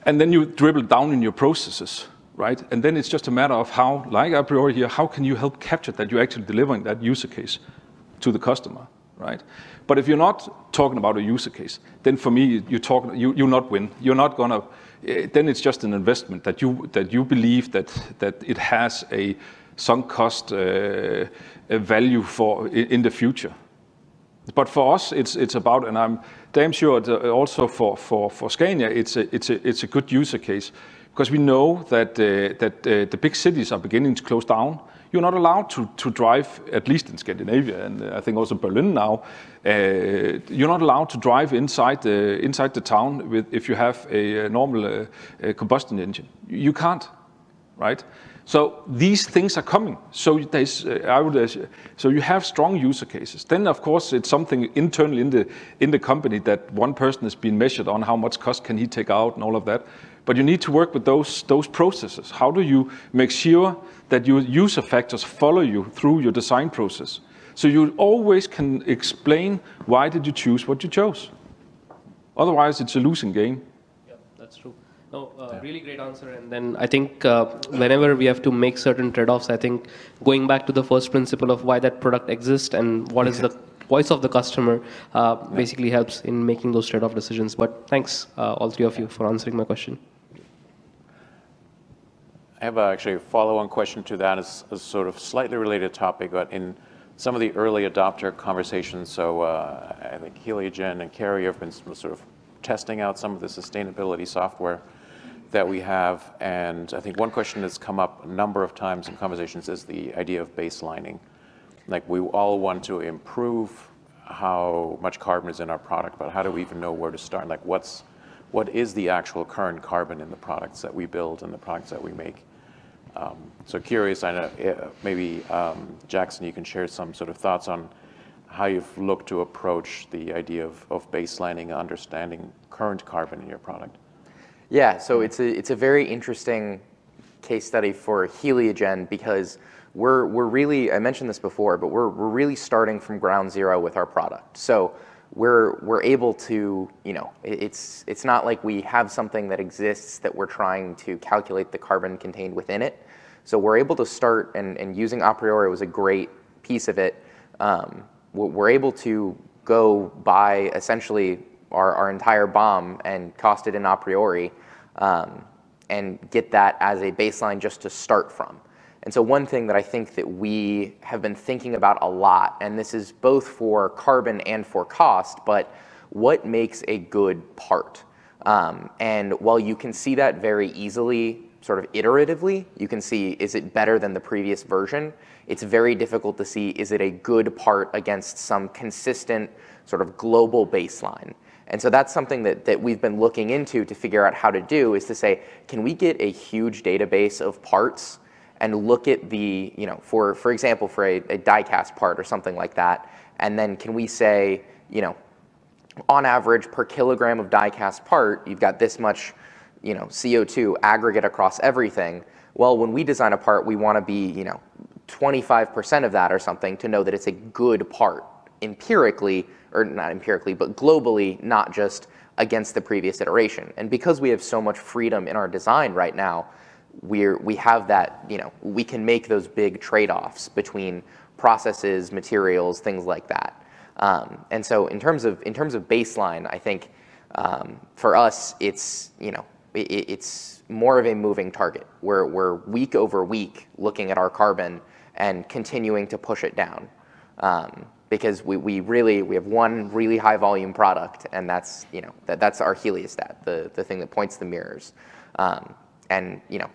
And then you dribble down in your processes, right? And then it's just a matter of how, like A Priori here, how can you help capture that you're actually delivering that user case to the customer, right? But if you're not talking about a user case, then for me, you not win. You're not gonna. Then it's just an investment that you believe that it has a sunk cost value for in the future. But for us, it's about, and I'm damn sure also for Scania, it's a good user case, because we know that the big cities are beginning to close down. You're not allowed to drive, at least in Scandinavia, and I think also Berlin now. You're not allowed to drive inside the town if you have a normal combustion engine. You can't, right? So these things are coming. So so you have strong user cases. Then of course it's something internally in the company that one person is being measured on how much cost can he take out and all of that. But you need to work with those processes. How do you make sure that your user factors follow you through your design process? So you always can explain why did you choose what you chose. Otherwise it's a losing game. Yeah, that's true. No, really great answer. And then I think whenever we have to make certain trade-offs, I think going back to the first principle of why that product exists and what is the voice of the customer basically helps in making those trade-off decisions. But thanks, all three of you, for answering my question. I have actually a follow-on question to that. It's a sort of slightly related topic, but in some of the early adopter conversations, so I think Heliogen and Carrier have been sort of testing out some of the sustainability software that we have, and I think one question that's come up a number of times in conversations is the idea of baselining. Like, we all want to improve how much carbon is in our product, but how do we even know where to start? Like, what is the actual current carbon in the products that we build and the products that we make? So curious, I know maybe Jackson, you can share some sort of thoughts on how you've looked to approach the idea of baselining, understanding current carbon in your product. Yeah, so it's a very interesting case study for Heliogen, because we're really, I mentioned this before, but we're really starting from ground zero with our product. So we're able to, you know, it's not like we have something that exists that we're trying to calculate the carbon contained within it. So we're able to start, and using A Priori was a great piece of it. We're able to go buy essentially our entire BOM and cost it in A Priori and get that as a baseline just to start from. And so one thing that I think that we have been thinking about a lot, and this is both for carbon and for cost, but what makes a good part? And while you can see that very easily, sort of iteratively, you can see, is it better than the previous version? It's very difficult to see, is it a good part against some consistent sort of global baseline? And so that's something that we've been looking into to figure out how to do, is to say, can we get a huge database of parts and look at the, you know, for example, for a die-cast part or something like that, and then can we say, you know, on average per kilogram of die-cast part, you've got this much, you know, CO2 aggregate across everything. Well, when we design a part, we want to be, you know, 25% of that or something to know that it's a good part empirically, or not empirically, but globally, not just against the previous iteration. And because we have so much freedom in our design right now, we have that, you know, we can make those big trade-offs between processes, materials, things like that. And so in terms of baseline, I think for us, it's, you know, it's more of a moving target. We're week over week looking at our carbon and continuing to push it down, because we have one really high volume product, and that's, you know, that's our heliostat, the thing that points the mirrors, and, you know,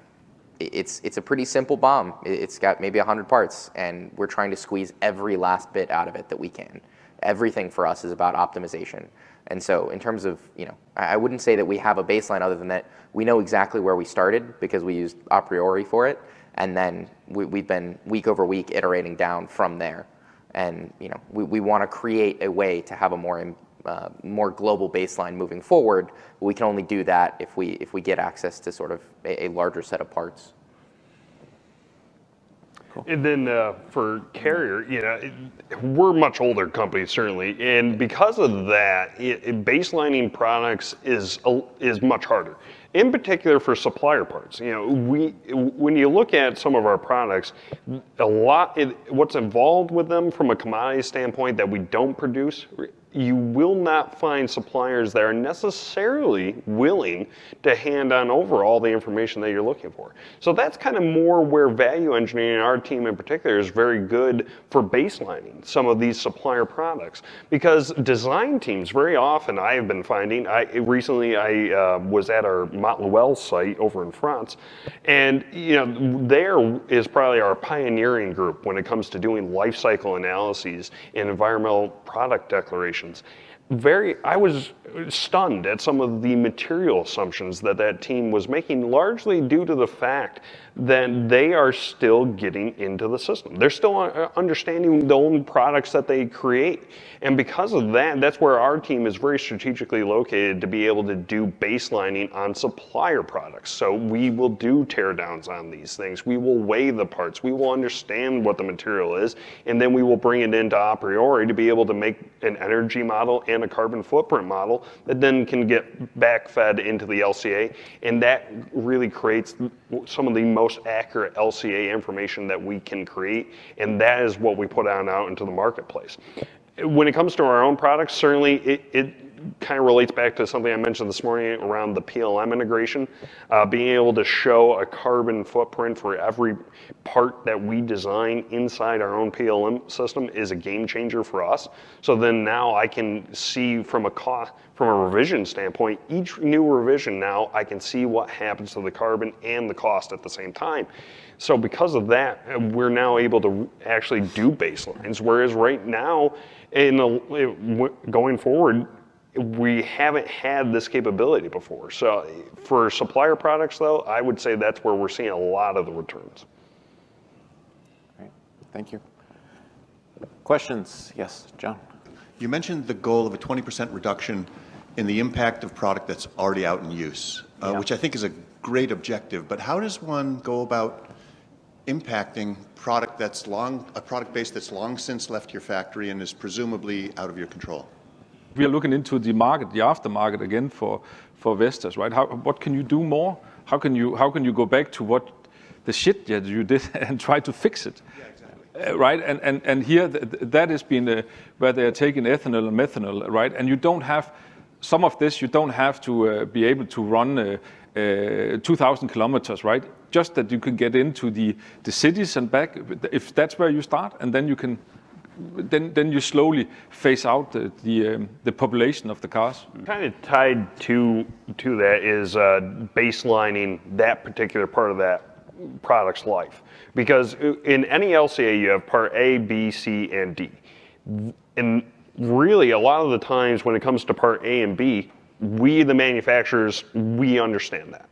it's a pretty simple bomb. It's got maybe 100 parts, and we're trying to squeeze every last bit out of it that we can. Everything for us is about optimization. And so in terms of, you know, I wouldn't say that we have a baseline other than that we know exactly where we started because we used A Priori for it. And then we've been week over week iterating down from there. And, you know, we want to create a way to have a more global baseline moving forward. We can only do that if we get access to sort of a larger set of parts. cool. And then for Carrier, you know, we're much older company certainly, and because of that, baselining products is much harder. In particular for supplier parts, you know, when you look at some of our products, what's involved with them from a commodity standpoint that we don't produce, you will not find suppliers that are necessarily willing to hand on over all the information that you're looking for. So that's kind of more where value engineering, our team in particular, is very good for baselining some of these supplier products. Because design teams, very often I have been finding, I recently was at our Mont-Louel site over in France, and you know, there is probably our pioneering group when it comes to doing life cycle analyses and environmental product declarations. I was stunned at some of the material assumptions that that team was making, largely due to the fact that they are still getting into the system. They're still understanding the own products that they create. And because of that, that's where our team is very strategically located to be able to do baselining on supplier products. So we will do teardowns on these things. We will weigh the parts. We will understand what the material is, and then we will bring it into A Priori to be able to make an energy model and a carbon footprint model that then can get backfed into the LCA, and that really creates some of the most accurate LCA information that we can create, and that is what we put on out into the marketplace. When it comes to our own products, certainly it kind of relates back to something I mentioned this morning around the PLM integration, being able to show a carbon footprint for every part that we design inside our own PLM system is a game changer for us. So then now I can see from a revision standpoint, each new revision now I can see what happens to the carbon and the cost at the same time. So because of that, we're now able to actually do baselines, whereas right now, going forward, we haven't had this capability before. So for supplier products though, I would say that's where we're seeing a lot of the returns. Great, thank you. Questions? Yes, John. You mentioned the goal of a 20% reduction in the impact of product that's already out in use, which I think is a great objective, but how does one go about impacting product that's a product base that's long since left your factory and is presumably out of your control? We are looking into the market, the aftermarket again for Vestas, right? What can you do more? How can you go back to what the shit that you did and try to fix it, yeah, exactly. Right? And here that has been where they are taking ethanol and methanol, right? And you don't have some of this. You don't have to be able to run 2,000 kilometers, right? Just that you can get into the cities and back. If that's where you start, and then you can. Then you slowly phase out the population of the cars. Kind of tied to that is baselining that particular part of that product's life. Because in any LCA, you have part A, B, C, and D. And really, a lot of the times when it comes to part A and B, we, the manufacturers, we understand that.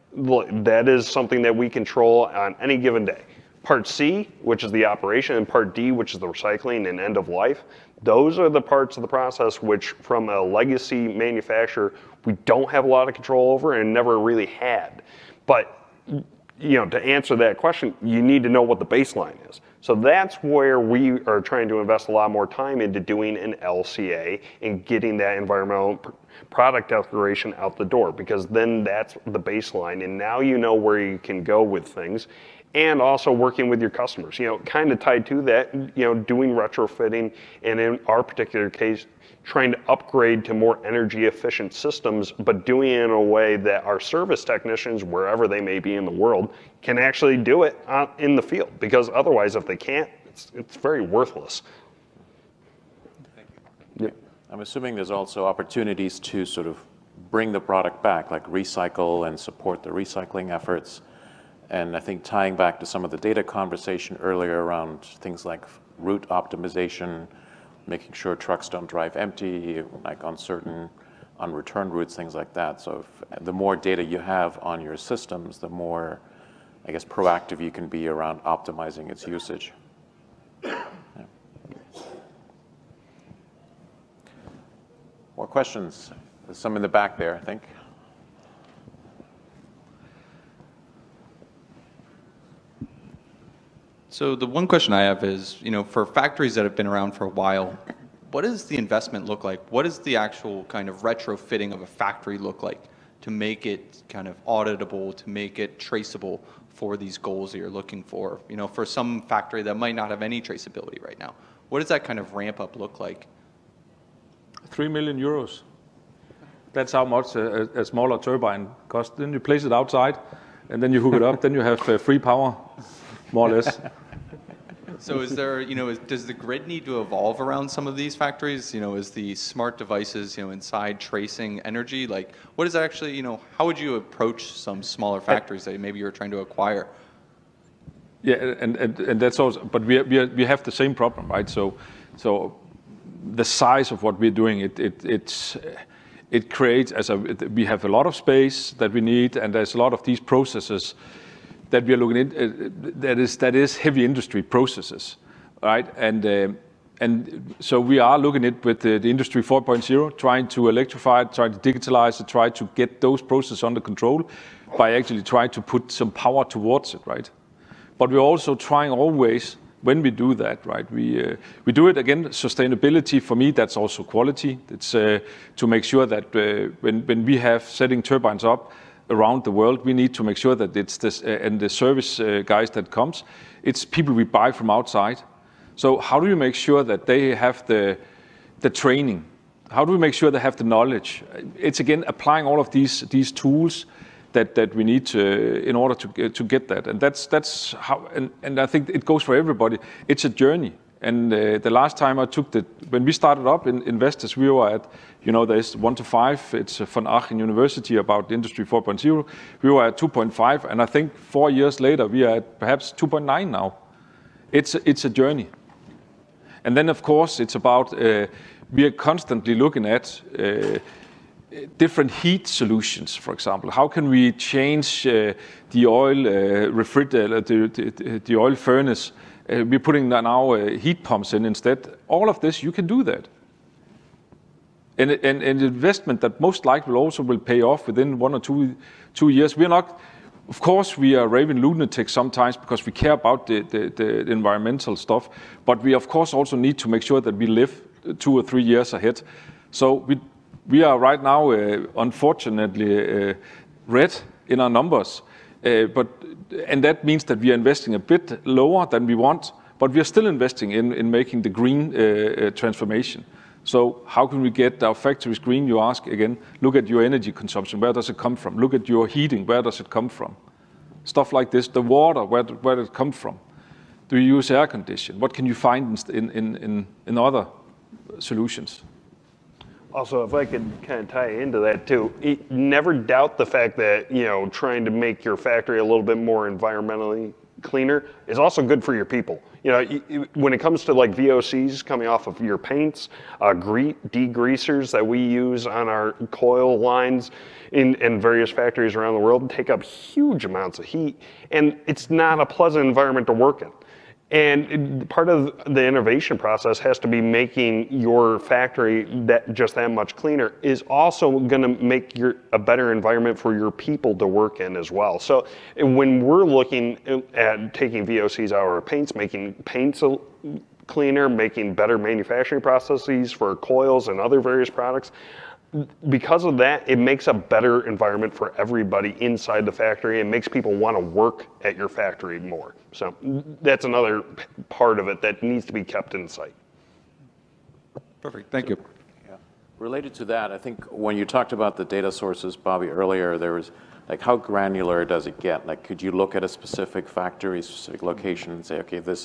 That is something that we control on any given day. Part C, which is the operation, and part D, which is the recycling and end of life, those are the parts of the process which, from a legacy manufacturer, we don't have a lot of control over and never really had. But you know, to answer that question, you need to know what the baseline is. So that's where we are trying to invest a lot more time into doing an LCA and getting that environmental product declaration out the door, because then that's the baseline, and now you know where you can go with things. And also working with your customers, you know, kind of tied to that, you know, doing retrofitting, and in our particular case, trying to upgrade to more energy efficient systems, but doing it in a way that our service technicians, wherever they may be in the world, can actually do it in the field, because otherwise if they can't, it's very worthless. Thank you. Yep. I'm assuming there's also opportunities to sort of bring the product back, like recycle and support the recycling efforts. And I think tying back to some of the data conversation earlier around things like route optimization, making sure trucks don't drive empty, like on return routes, things like that. So if the more data you have on your systems, the more, I guess, proactive you can be around optimizing its usage. Yeah. More questions? There's some in the back there, I think. So the one question I have is, you know, for factories that have been around for a while, what does the investment look like? What does the actual kind of retrofitting of a factory look like to make it kind of auditable, to make it traceable for these goals that you're looking for? You know, for some factory that might not have any traceability right now, what does that kind of ramp up look like? €3 million. That's how much a smaller turbine costs. Then you place it outside, and then you hook it up. Then you have free power, more or less. So is there, you know, does the grid need to evolve around some of these factories? You know, is the smart devices, you know, inside tracing energy? Like, what is actually, you know, how would you approach some smaller factories that maybe you're trying to acquire? Yeah, and that's also, but we have the same problem, right? So the size of what we're doing, it creates, we have a lot of space that we need, and there's a lot of these processes that we are looking at, that is heavy industry processes, right? And so we are looking at with the Industry 4.0, trying to electrify it, trying to digitalize it, try to get those processes under control by actually trying to put some power towards it, right? But we're also trying always, when we do that, right, we do it again. Sustainability for me, that's also quality. It's to make sure that when we have setting turbines up around the world, we need to make sure that it's this and the service guys that comes, it's people we buy from outside. So how do you make sure that they have the training? How do we make sure they have the knowledge? It's again applying all of these tools that we need to, in order to get that, and that's how. And I think it goes for everybody. It's a journey. And the last time I took when we started up in Vestas, we were at, you know, there's 1 to 5. It's von Aachen University about Industry 4.0. We were at 2.5, and I think 4 years later we are at perhaps 2.9 now. It's a journey. And then of course it's about we are constantly looking at different heat solutions, for example. How can we change the oil refrigerator, the oil furnace? We're putting now heat pumps in instead. All of this, you can do that. And an investment that most likely also will pay off within 1 or 2 years. We're not, of course, we are raving lunatics sometimes because we care about the environmental stuff, but we of course also need to make sure that we live 2 or 3 years ahead. So we are right now, unfortunately, red in our numbers, and that means that we are investing a bit lower than we want, but we are still investing in making the green transformation. So how can we get our factories green, you ask again? Look at your energy consumption, where does it come from? Look at your heating, where does it come from? Stuff like this, the water, where does it come from? Do you use air conditioning? What can you find in other solutions? Also, if I could kind of tie into that too, never doubt the fact that, you know, trying to make your factory a little bit more environmentally cleaner is also good for your people. You know, when it comes to like VOCs coming off of your paints, degreasers that we use on our coil lines in various factories around the world take up huge amounts of heat, and it's not a pleasant environment to work in. And part of the innovation process has to be making your factory just that much cleaner is also going to make a better environment for your people to work in as well. So when we're looking at taking VOCs out of our paints, making paints cleaner, making better manufacturing processes for coils and other various products, because of that, it makes a better environment for everybody inside the factory and makes people want to work at your factory more. So that's another part of it that needs to be kept in sight. Perfect. Thank you. Yeah. Related to that, I think when you talked about the data sources, Bobby, earlier, there was like how granular does it get? Like could you look at a specific factory, specific location and say, okay, that's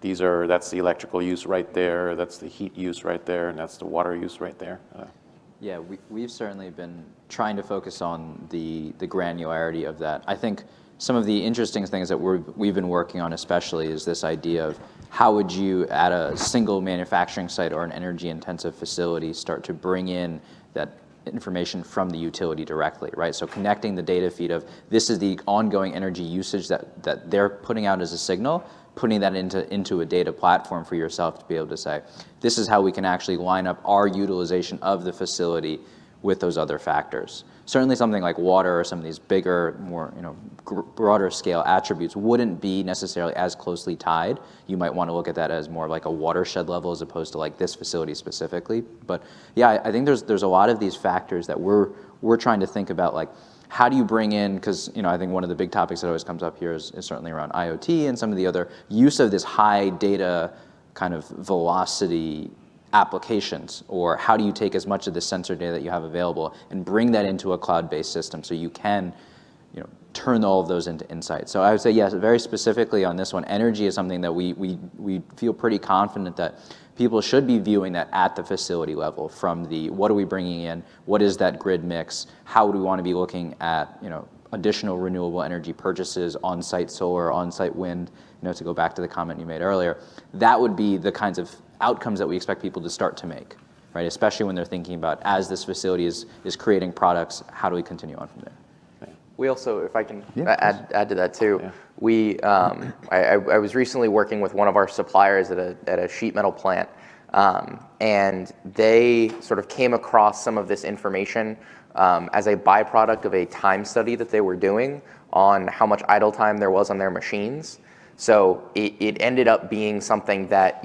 the electrical use right there, that's the heat use right there, and that's the water use right there. Yeah, we've certainly been trying to focus on the granularity of that. I think some of the interesting things that we've been working on especially is this idea of how would you at a single manufacturing site or an energy intensive facility start to bring in that information from the utility directly, right? So connecting the data feed of this is the ongoing energy usage that they're putting out as a signal, putting that into a data platform for yourself to be able to say, this is how we can actually line up our utilization of the facility with those other factors. Certainly something like water or some of these bigger, more broader scale attributes wouldn't be necessarily as closely tied. You might want to look at that as more of like a watershed level as opposed to like this facility specifically. But yeah, I think there's a lot of these factors that we're trying to think about, like how do you bring in, because I think one of the big topics that always comes up here is certainly around IoT and some of the other use of this high data kind of velocity applications, or how do you take as much of the sensor data that you have available and bring that into a cloud-based system so you can turn all of those into insights. So I would say yes, very specifically on this one, energy is something that we feel pretty confident that people should be viewing that at the facility level, from the what are we bringing in, what is that grid mix, how do we want to be looking at additional renewable energy purchases, on-site solar, on-site wind, to go back to the comment you made earlier. That would be the kinds of outcomes that we expect people to start to make, right? Especially when they're thinking about, as this facility is creating products, how do we continue on from there? We also, if I can add to that too, we I was recently working with one of our suppliers at a sheet metal plant, and they sort of came across some of this information as a byproduct of a time study that they were doing on how much idle time there was on their machines. So it ended up being something that,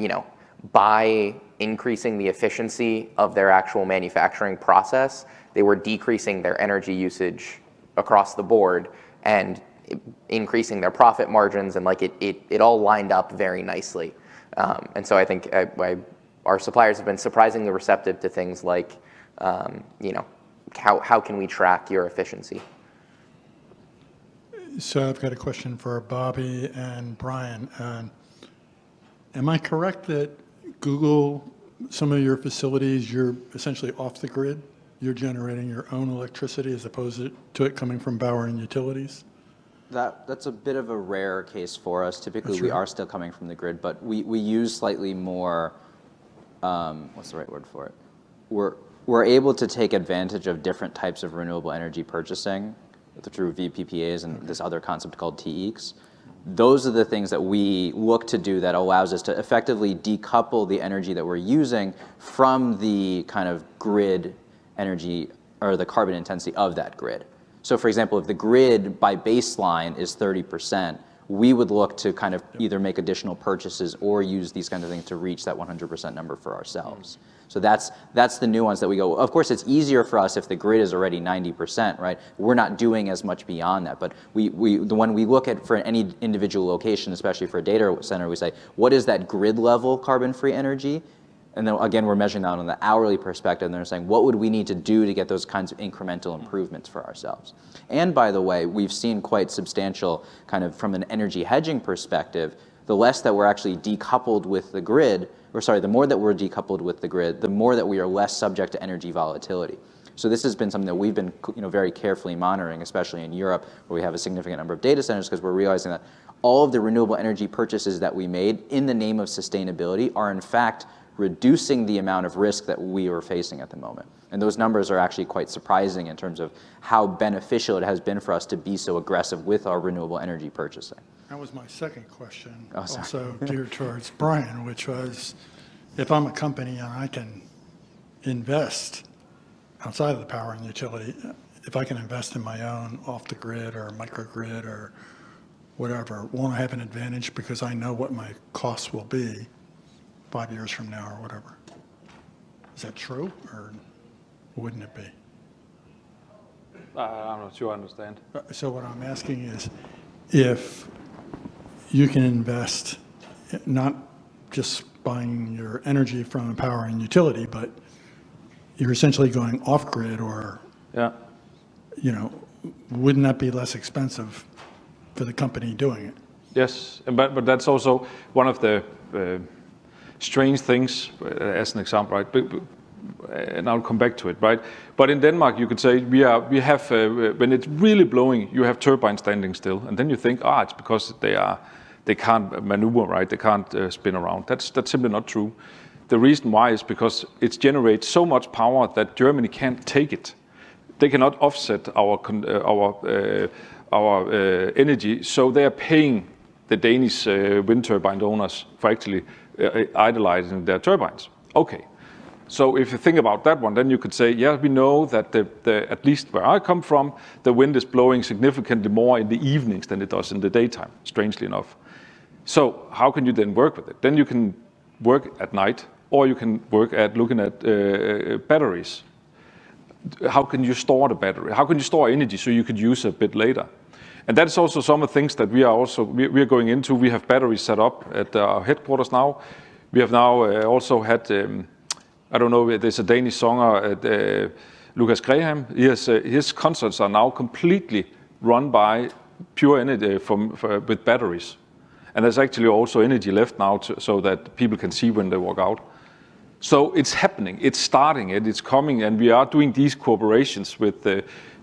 by increasing the efficiency of their actual manufacturing process, they were decreasing their energy usage across the board and increasing their profit margins, and like it all lined up very nicely. And so I think our suppliers have been surprisingly receptive to things like, how can we track your efficiency? So I've got a question for Bobby and Brian. Am I correct that Google, some of your facilities, you're essentially off the grid? You're generating your own electricity as opposed to it coming from power and utilities? That's a bit of a rare case for us. Typically, we are still coming from the grid, but we use slightly more, what's the right word for it? We're able to take advantage of different types of renewable energy purchasing through VPPAs and this other concept called TEECs. Those are the things that we look to do that allows us to effectively decouple the energy that we're using from the kind of grid energy or the carbon intensity of that grid. So for example, if the grid by baseline is 30%, we would look to kind of either make additional purchases or use these kinds of things to reach that 100% number for ourselves. So that's the nuance that we go, of course it's easier for us if the grid is already 90%, right? We're not doing as much beyond that, but when we look at for any individual location, especially for a data center, we say, what is that grid level carbon-free energy? And then again, we're measuring that on the hourly perspective, and they're saying, what would we need to do to get those kinds of incremental improvements for ourselves? And by the way, we've seen quite substantial kind of, from an energy hedging perspective, the less that we're actually decoupled with the grid, or sorry, the more that we're decoupled with the grid, the more that we are less subject to energy volatility. So this has been something that we've been very carefully monitoring, especially in Europe, where we have a significant number of data centers, because we're realizing that all of the renewable energy purchases that we made in the name of sustainability are in fact reducing the amount of risk that we are facing at the moment. And those numbers are actually quite surprising in terms of how beneficial it has been for us to be so aggressive with our renewable energy purchasing. That was my second question, also geared towards Brian, which was, if I'm a company and I can invest outside of the power and utility, if I can invest in my own off the grid or microgrid or whatever, won't I have an advantage because I know what my costs will be 5 years from now or whatever? Is that true, or wouldn't it be? I'm not sure I understand. So what I'm asking is, if you can invest, not just buying your energy from power and utility, but you're essentially going off grid, or wouldn't that be less expensive for the company doing it? Yes, but that's also one of the strange things, as an example, right? And I'll come back to it, right? But in Denmark, you could say we have when it's really blowing, you have turbines standing still, and then you think, it's because they can't maneuver, right? They can't spin around. That's simply not true. The reason why is because it generates so much power that Germany can't take it. They cannot offset our energy, so they are paying the Danish wind turbine owners for actually idolizing their turbines. Okay, So if you think about that one, then you could say, yeah, we know that at least where I come from, the wind is blowing significantly more in the evenings than it does in the daytime, strangely enough. So how can you then work with it? Then you can work at night, or you can work at looking at batteries. How can you store the battery? How can you store energy so you could use it a bit later? And that's also some of the things that we are also going into. We have batteries set up at our headquarters now. We have now also had, I don't know, there's a Danish singer, Lucas Graham. His concerts are now completely run by pure energy with batteries. And there's actually also energy left now so that people can see when they walk out. So it's happening, it's starting, it's coming, and we are doing these cooperations with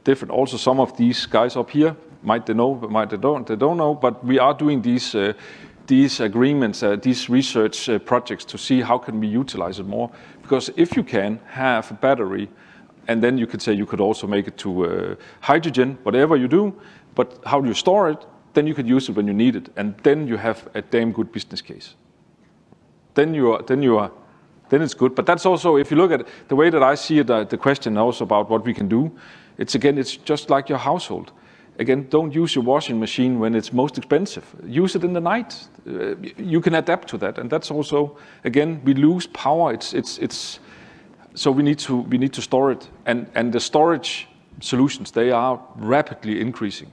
different, also some of these guys up here, might they know, might they don't know, but we are doing these agreements, these research projects to see how can we utilize it more. Because if you can have a battery, and then you could say you could also make it to hydrogen, whatever you do, but how do you store it? Then you could use it when you need it, and then you have a damn good business case. Then it's good. But that's also, if you look at it, the way that I see it, the question also about what we can do, it's again, it's just like your household. Again, don't use your washing machine when it's most expensive. Use it in the night. You can adapt to that. And that's also, again, we lose power. So we need to store it. And the storage solutions, they are rapidly increasing.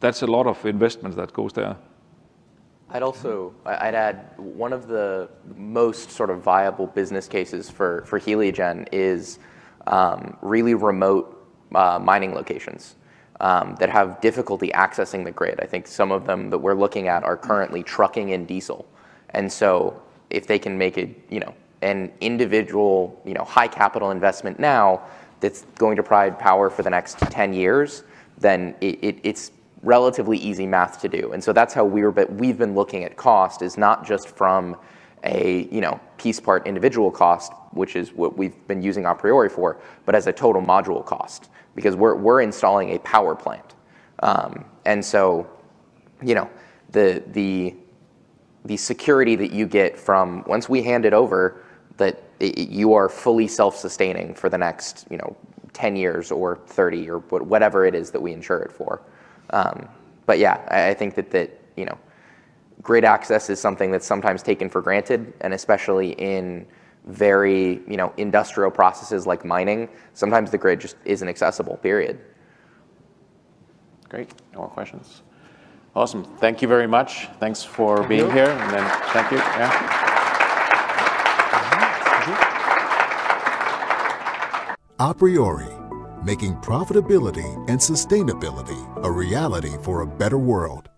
That's a lot of investment that goes there. I'd add one of the most sort of viable business cases for Heliogen is really remote mining locations that have difficulty accessing the grid. I think some of them that we're looking at are currently trucking in diesel. And so if they can make it, an individual, high capital investment now that's going to provide power for the next 10 years, then it's relatively easy math to do. And so that's how we've been looking at cost, is not just from a piece part individual cost, which is what we've been using A Priori for, but as a total module cost, because we're installing a power plant. And so the security that you get from once we hand it over, that you are fully self-sustaining for the next 10 years or 30 or whatever it is that we insure it for. But yeah, I think that grid access is something that's sometimes taken for granted, and especially in very, industrial processes like mining, sometimes the grid just isn't accessible, period. Great, no more questions? Awesome, thank you very much. Thanks for being here, and then thank you. Yeah. A Priori. Making profitability and sustainability a reality for a better world.